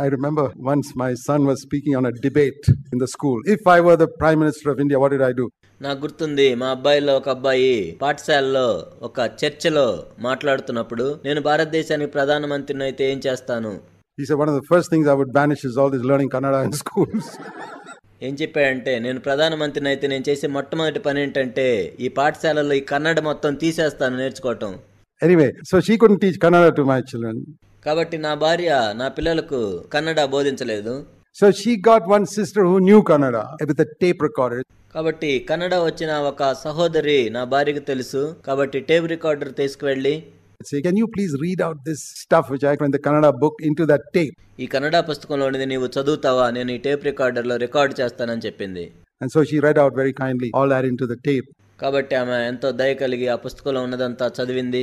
I remember once my son was speaking on a debate in the school. If I were the Prime Minister of India, what did I do? నాకు గుర్తుంది మా అబ్బాయిలో ఒక అబ్బాయి పాఠశాలలో ఒక చర్చలో మాట్లాడుతున్నప్పుడు, నేను భారతదేశానికి ప్రధానమంత్రిని అయితే ఏం చేస్తాను. He said one of the first things I would banish is all this learning Kannada in schools. ఏం చెప్పాడంటే, నేను ప్రధానమంత్రిని అయితే నేను చేసే మొట్టమొదటి పని ఏంటంటే ఈ పాఠశాలలో ఈ కన్నడ మొత్తం తీసేస్తాను నేర్చుకోవటం. Anyway, so she couldn't teach Kannada to my children. కాబట్టి నా భార్య నా పిల్లలకు కన్నడ బోధించలేదు. So she got one sister who knew Kannada with a tape recorder. కాబట్టి కన్నడ వచ్చిన ఒక సహోదరి నా భార్యకు తెలుసు. కాబట్టి టేప్ రికార్డర్ తీసుకువెళ్ళి, "So can you please read out this stuff which I have in the Kannada book into that tape?" ఈ కన్నడ పుస్తకంలో ఉంది, నీవు చదువుతావా, నేను ఈ టేప్ రికార్డర్ లో రికార్డ్ చేస్తానని చెప్పింది. And so she read out very kindly all that into the tape. కాబట్టి ఆమె ఎంతో దయ కలిగి ఆ పుస్తకంలో ఉన్నదంతా చదివింది.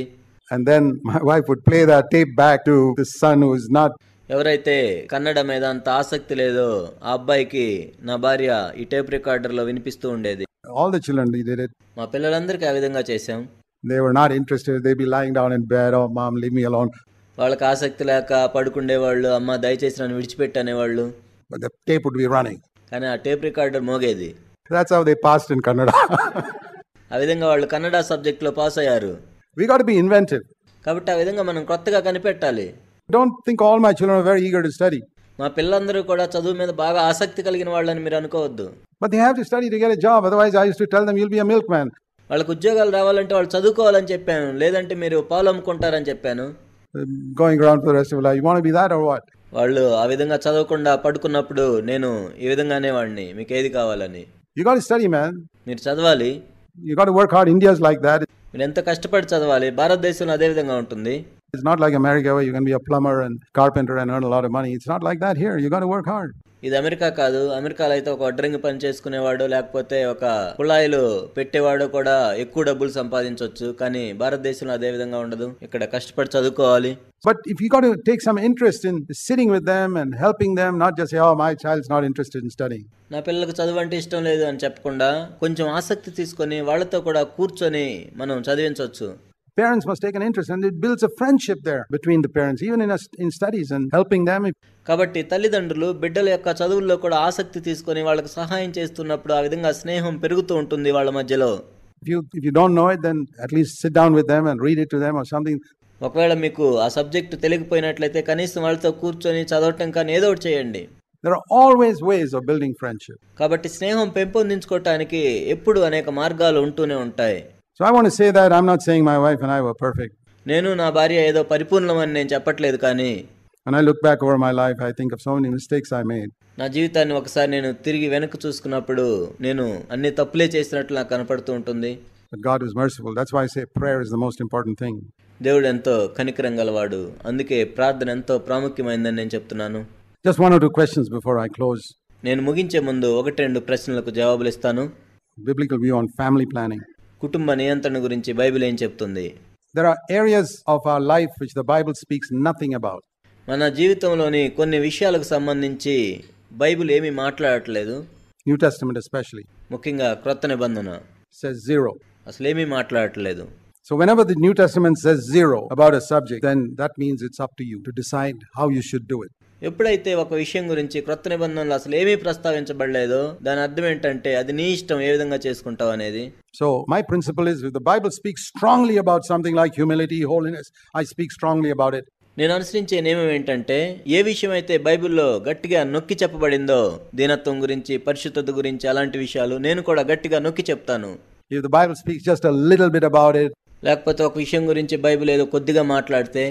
And then my wife would play that tape back to the son who is not. ఎవరైతే కన్నడ మీద అంత ఆసక్తి లేదో ఆ అబ్బాయికి నా భార్య ఈ టేప్ రికార్డర్ లో వినిపిస్తూ ఉండేది. All the children did it. మా పిల్లలందరికీ ఆ విధంగా చేశాం. They were not interested. They'd be lying down in bed, "Oh mom, leave me alone." వాళ్ళకి ఆసక్తి లేక పడుకుండే వాళ్ళు, "అమ్మ దయచేసి నన్ను విడిచిపెట్టు" అనేవాళ్ళు. But the tape would be running. కానీ ఆ టేప్ రికార్డర్ మోగేది. That's how they passed in Kannada. ఆ విధంగా వాళ్ళు కన్నడ సబ్జెక్ట్ లో పాస్ అయ్యారు. We got to be inventive. కాబట్టి ఆ విధంగా మనం కొత్తగా కనిపెట్టాలి. Don't think all my children are very eager to study. మా పిల్లలందరూ కూడా చదువు మీద బాగా ఆసక్తి కలిగిన వాళ్ళని మీరు అనుకోవద్దు. But they have to study to get a job. Otherwise I used to tell them, "You'll be a milkman." వాళ్ళకు ఉద్యోగాలు రావాలంటే వాళ్ళు చదువుకోవాలని చెప్పాను, లేదంటే మీరు పాలు అమ్ముకుంటారని చెప్పాను. Going around for the rest of life, you want to be that or what? వాళ్ళు ఆ విధంగా చదవకుండా పడుకున్నప్పుడు నేను ఈ విధంగానే వాడిని, "మీకు ఏది కావాలని?" You got to study, man. మీరు చదవాలి. You got to work hard. India's like that. మీరు ఎంత కష్టపడి చదవాలి. భారతదేశంలో అదే విధంగా ఉంటుంది. It's not like America where you can be a plumber and carpenter and earn a lot of money. It's not like that here. You got to work hard. ఇది America కాదు. అమెరికాలో అయితే ఒక వడ్రంగి పని చేసుకునేవాడు, లేకపోతే ఒక కుళాయిలు పెట్టేవాడు కూడా ఎక్కువ డబ్బులు సంపాదించవచ్చు. కానీ భారతదేశంలో అదే విధంగా ఉండదు. ఇక్కడ కష్టపడి చదువుకోవాలి. But if you got to take some interest in sitting with them and helping them, not just say, "Oh, my child's not interested in studying." నా పిల్లలకు చదువు అంటే ఇష్టం లేదు అని చెప్పకుండా కొంచెం ఆసక్తి తీసుకొని వాళ్ళతో కూడా కూర్చొని మనం చదివించవచ్చు. Parents must take an interest, and it builds a friendship there between the parents, even in studies and helping them. కాబట్టి తల్లిదండ్రులు బిడ్డల యొక్క చదువుల్లో కూడా ఆసక్తి తీసుకొని వాళ్ళకి సహాయం చేస్తున్నప్పుడు ఆ విధంగా స్నేహం పెరుగుతూ ఉంటుంది వాళ్ళ మధ్యలో. If you don't know it, then at least sit down with them and read it to them or something. ఒకవేళ మీకు ఆ సబ్జెక్ట్ తెలియకపోయినట్లయితే కనీసం వాళ్ళతో కూర్చొని చదవటం కానీ ఏదో ఒకటి చేయండి. There are always ways of building friendship. కాబట్టి స్నేహం పెంపొందించుకోవడానికి ఎప్పుడు అనేక మార్గాలు ఉంటూనే ఉంటాయి. So I want to say that I'm not saying my wife and I were perfect. నేను నా భార్య ఏదో పరిపూర్ణమని నేను చెప్పట్లేదు కానీ. When I look back over my life, I think of so many mistakes I made. నా జీవితాన్ని ఒకసారి నేను తిరిగి వెనక్కి చూసుకున్నప్పుడు నేను అన్ని తప్పులే చేసినట్లు నాకు కనపడుతూ ఉంటుంది. But God is merciful. That's why I say prayer is the most important thing. దేవుడు ఎంతో కనికరం గలవాడు, అందుకే ప్రార్థన ఎంతో ప్రాముఖ్యమైనదని నేను చెప్తున్నాను. Just one or two questions before I close. నేను ముగించే ముందు 1-2 ప్రశ్నలకు జవాబులు ఇస్తాను. Biblical view on family planning. కుటుంబ నియంత్రణ గురించి బైబిల్ ఏం చెప్తుంది? There are areas of our life which the Bible speaks nothing about. మన జీవితంలోని కొన్ని విషయాలకు సంబంధించి బైబిల్ ఏమీ మాట్లాడట్లేదు. న్యూ టెస్టమెంట్ ఎస్పెషల్లీ, ముఖ్యంగా క్రొత్త నిబంధన says zero. అసలు ఏమీ మాట్లాడట్లేదు. So whenever the New Testament says zero about a subject, then that means it's up to you to decide how you should do it. ఎప్పుడైతే ఒక విషయం గురించి క్రొత్త నిబంధనలు అసలు ఏమీ ప్రస్తావించబడలేదో దాని అర్థం ఏంటంటే అది నీ ఇష్టం ఏ విధంగా చేసుకుంటావు అనేది. So my principle is, if the Bible speaks strongly about something like humility, holiness, I speak strongly about it. నేను అనుసరించే నియమం ఏంటంటే ఏ విషయం అయితే బైబిల్లో గట్టిగా నొక్కి చెప్పబడిందో, దీనత్వం గురించి, పరిశుద్ధత గురించి, అలాంటి విషయాలు నేను కూడా గట్టిగా నొక్కి చెప్తాను. If the Bible speaks just a little bit about it, లేకపోతే ఒక విషయం గురించి బైబిల్ ఏదో కొద్దిగా మాట్లాడితే,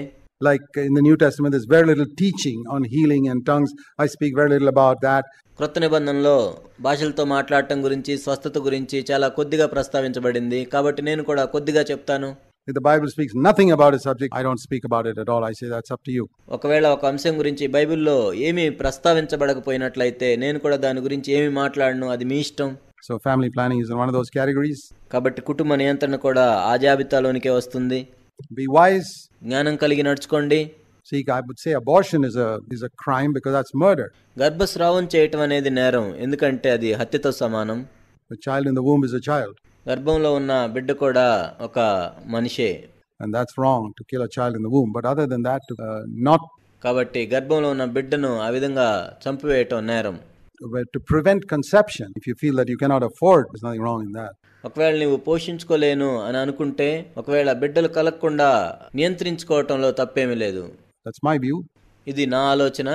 like in the New Testament there's very little teaching on healing and tongues, I speak very little about that. కృత నిబంధనలో భాషలతో మాట్లాడటం గురించి, స్వస్థత గురించి చాలా కొద్దిగా ప్రస్తావించబడింది, కాబట్టి నేను కూడా కొద్దిగా చెప్తాను. If the Bible speaks nothing about a subject, I don't speak about it at all. I say that's up to you. ఒకవేళ ఒక అంశం గురించి బైబిల్లో ఏమీ ప్రస్తావించబడకపోయినట్లయితే నేను కూడా దాని గురించి ఏమీ మాట్లాడను, అది మీ ఇష్టం. So family planning is in one of those categories. కాబట్టి కుటుంబ నియంత్రణ కూడా ఆ జాబితాలోనికే వస్తుంది. Be wise. జ్ఞానం కలిగి నడుచుకోండి. See, I would say abortion is a crime because that's murder. గర్భస్రావం చేయటం అనేది నేరం, ఎందుకంటే అది హత్యతో సమానం. The child in the womb is a child. గర్భంలో ఉన్న బిడ్డ కూడా ఒక మనిషే. And that's wrong to kill a child in the womb, but other than that not. కాబట్టి గర్భంలో ఉన్న బిడ్డను ఆ విధంగా చంపవేయటం నేరం. But to prevent conception, if you feel that you cannot afford, there's nothing wrong in that. ఒకవేళ నువ్వు పోషించుకోలేను అని అనుకుంటే, ఒకవేళ బిడ్డలు కలగకుండా నియంత్రించుకోవటంలో తప్పేమీ లేదు. That's my view. ఇది నా ఆలోచన.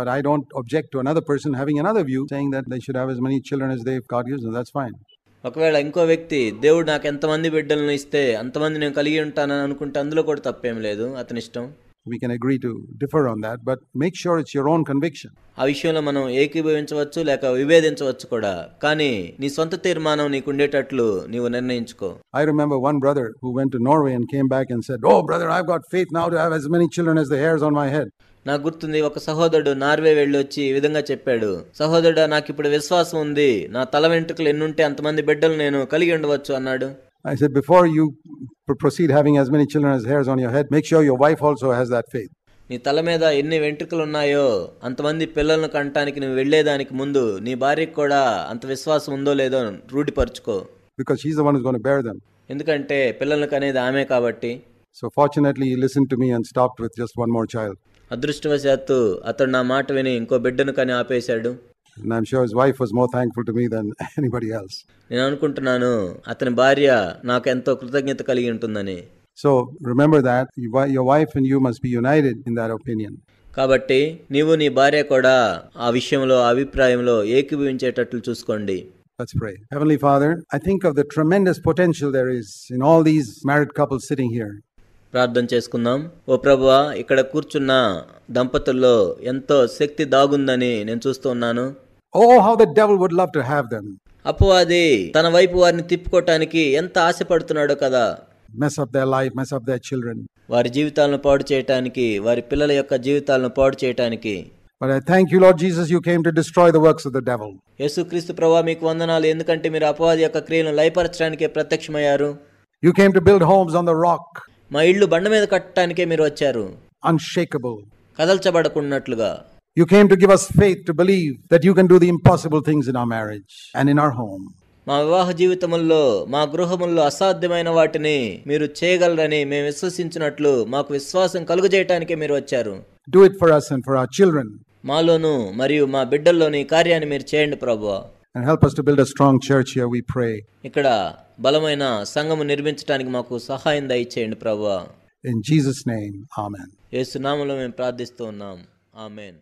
But I don't object to another person having another view, saying that they should have as many children as God gives them. That's fine. ఒకవేళ ఇంకో వ్యక్తి దేవుడు నాకు ఎంతమంది బిడ్డలను ఇస్తే అంతమంది నేను కలిగి ఉంటానని అనుకుంటే అందులో కూడా తప్పేం లేదు, అతని ఇష్టం. We can agree to differ on that, but make sure it's your own conviction. ఆ విషయంలో మనం ఏకీభవించవచ్చు లేక విభేదించవచ్చు కూడా, కానీ నీ సొంత తీర్మానం నీకు ఉండేటట్లు నీవు నిర్ణయించుకో. I remember one brother who went to Norway and came back and said, "Oh brother, I've got faith now to have as many children as the hairs on my head." నాకు గుర్తుంది ఒక సహోదరుడు నార్వే వెళ్ళొచ్చి ఈ విధంగా చెప్పాడు, సహోదరుడా నాకు ఇప్పుడు విశ్వాసం ఉంది, నా తల వెంట్రుకలు ఎన్నుంటే అంతమంది బిడ్డలు నేను కలిగి ఉండవచ్చు అన్నాడు. I said, before you proceed having as many children as hairs on your head, make sure your wife also has that faith. నీ తల మీద ఎన్ని వెంట్రుకలు ఉన్నాయో అంతమంది పిల్లలను కంటానికి నువ్వు వెళ్ళేదానికి ముందు నీ భార్యకు కూడా అంత విశ్వాసం ఉందో లేదో రూఢిపరచుకో. Because she's the one who's going to bear them. ఎందుకంటే పిల్లలను కనేది ఆమె కాబట్టి. So fortunately he listened to me and stopped with just one more child. అదృష్టవశాత్తు అతడు నా మాట విని ఇంకో బిడ్డను కని ఆపేశాడు. And I'm sure his wife was more thankful to me than anybody else. నేను అనుకుంటున్నాను అతని భార్య నాకు ఎంతో కృతజ్ఞత కలిగి ఉంటుందని. So remember that your wife and you must be united in that opinion. కాబట్టి నీవు నీ భార్య కూడా ఆ విషయంలో, ఆ అభిప్రాయంలో ఏకీభవించేటట్లు చూసుకోండి. Let's pray. Heavenly Father, I think of the tremendous potential there is in all these married couples sitting here. ప్రార్థన చేసుకుందాం. ఓ ప్రభువా, ఇక్కడ కూర్చున్న దంపతుల్లో ఎంతో శక్తి దాగుందని నేను చూస్తున్నాను. Oh how the devil would love to have them. అపవాది తన వైపు వారిని తిప్పుకోవడానికి ఎంత ఆశపడుతున్నాడో కదా. Mess up their life, mess up their children. వారి జీవితాలను పాడు చేయడానికి, వారి పిల్లల యొక్క జీవితాలను పాడు చేయడానికి. But I thank you Lord Jesus, you came to destroy the works of the devil. యేసుక్రీస్తు ప్రభువా మీకు వందనాలు, ఎందుకంటే మీరు అపవాది యొక్క క్రియలను లయపరచడానికే ప్రత్యక్షమయ్యారు. You came to build homes on the rock. మా ఇల్లు బండ మీద కట్టడానికే మీరు వచ్చారు. Unshakable. కదల్చబడకున్నట్లుగా. You came to give us faith to believe that you can do the impossible things in our marriage and in our home. మా వివాహ జీవితములో, మా గృహములో అసాధ్యమైన వాటిని మీరు చేయగలరని మేము విశ్వసించినట్లు మాకు విశ్వాసం కలుగజేయడానికే మీరు వచ్చారు. Do it for us and for our children. మాలోను మరియు మా బిడ్డల్లోని కార్యాన్ని మీరు చేయండి ప్రభువా. And help us to build a strong church here, we pray. ఇక్కడ బలమైన సంఘము నిర్మించడానికి మాకు సహాయం దయచేయండి ప్రభువా. In Jesus name, amen. యేసు నామములో మేము ప్రార్థిస్తున్నాం. Amen.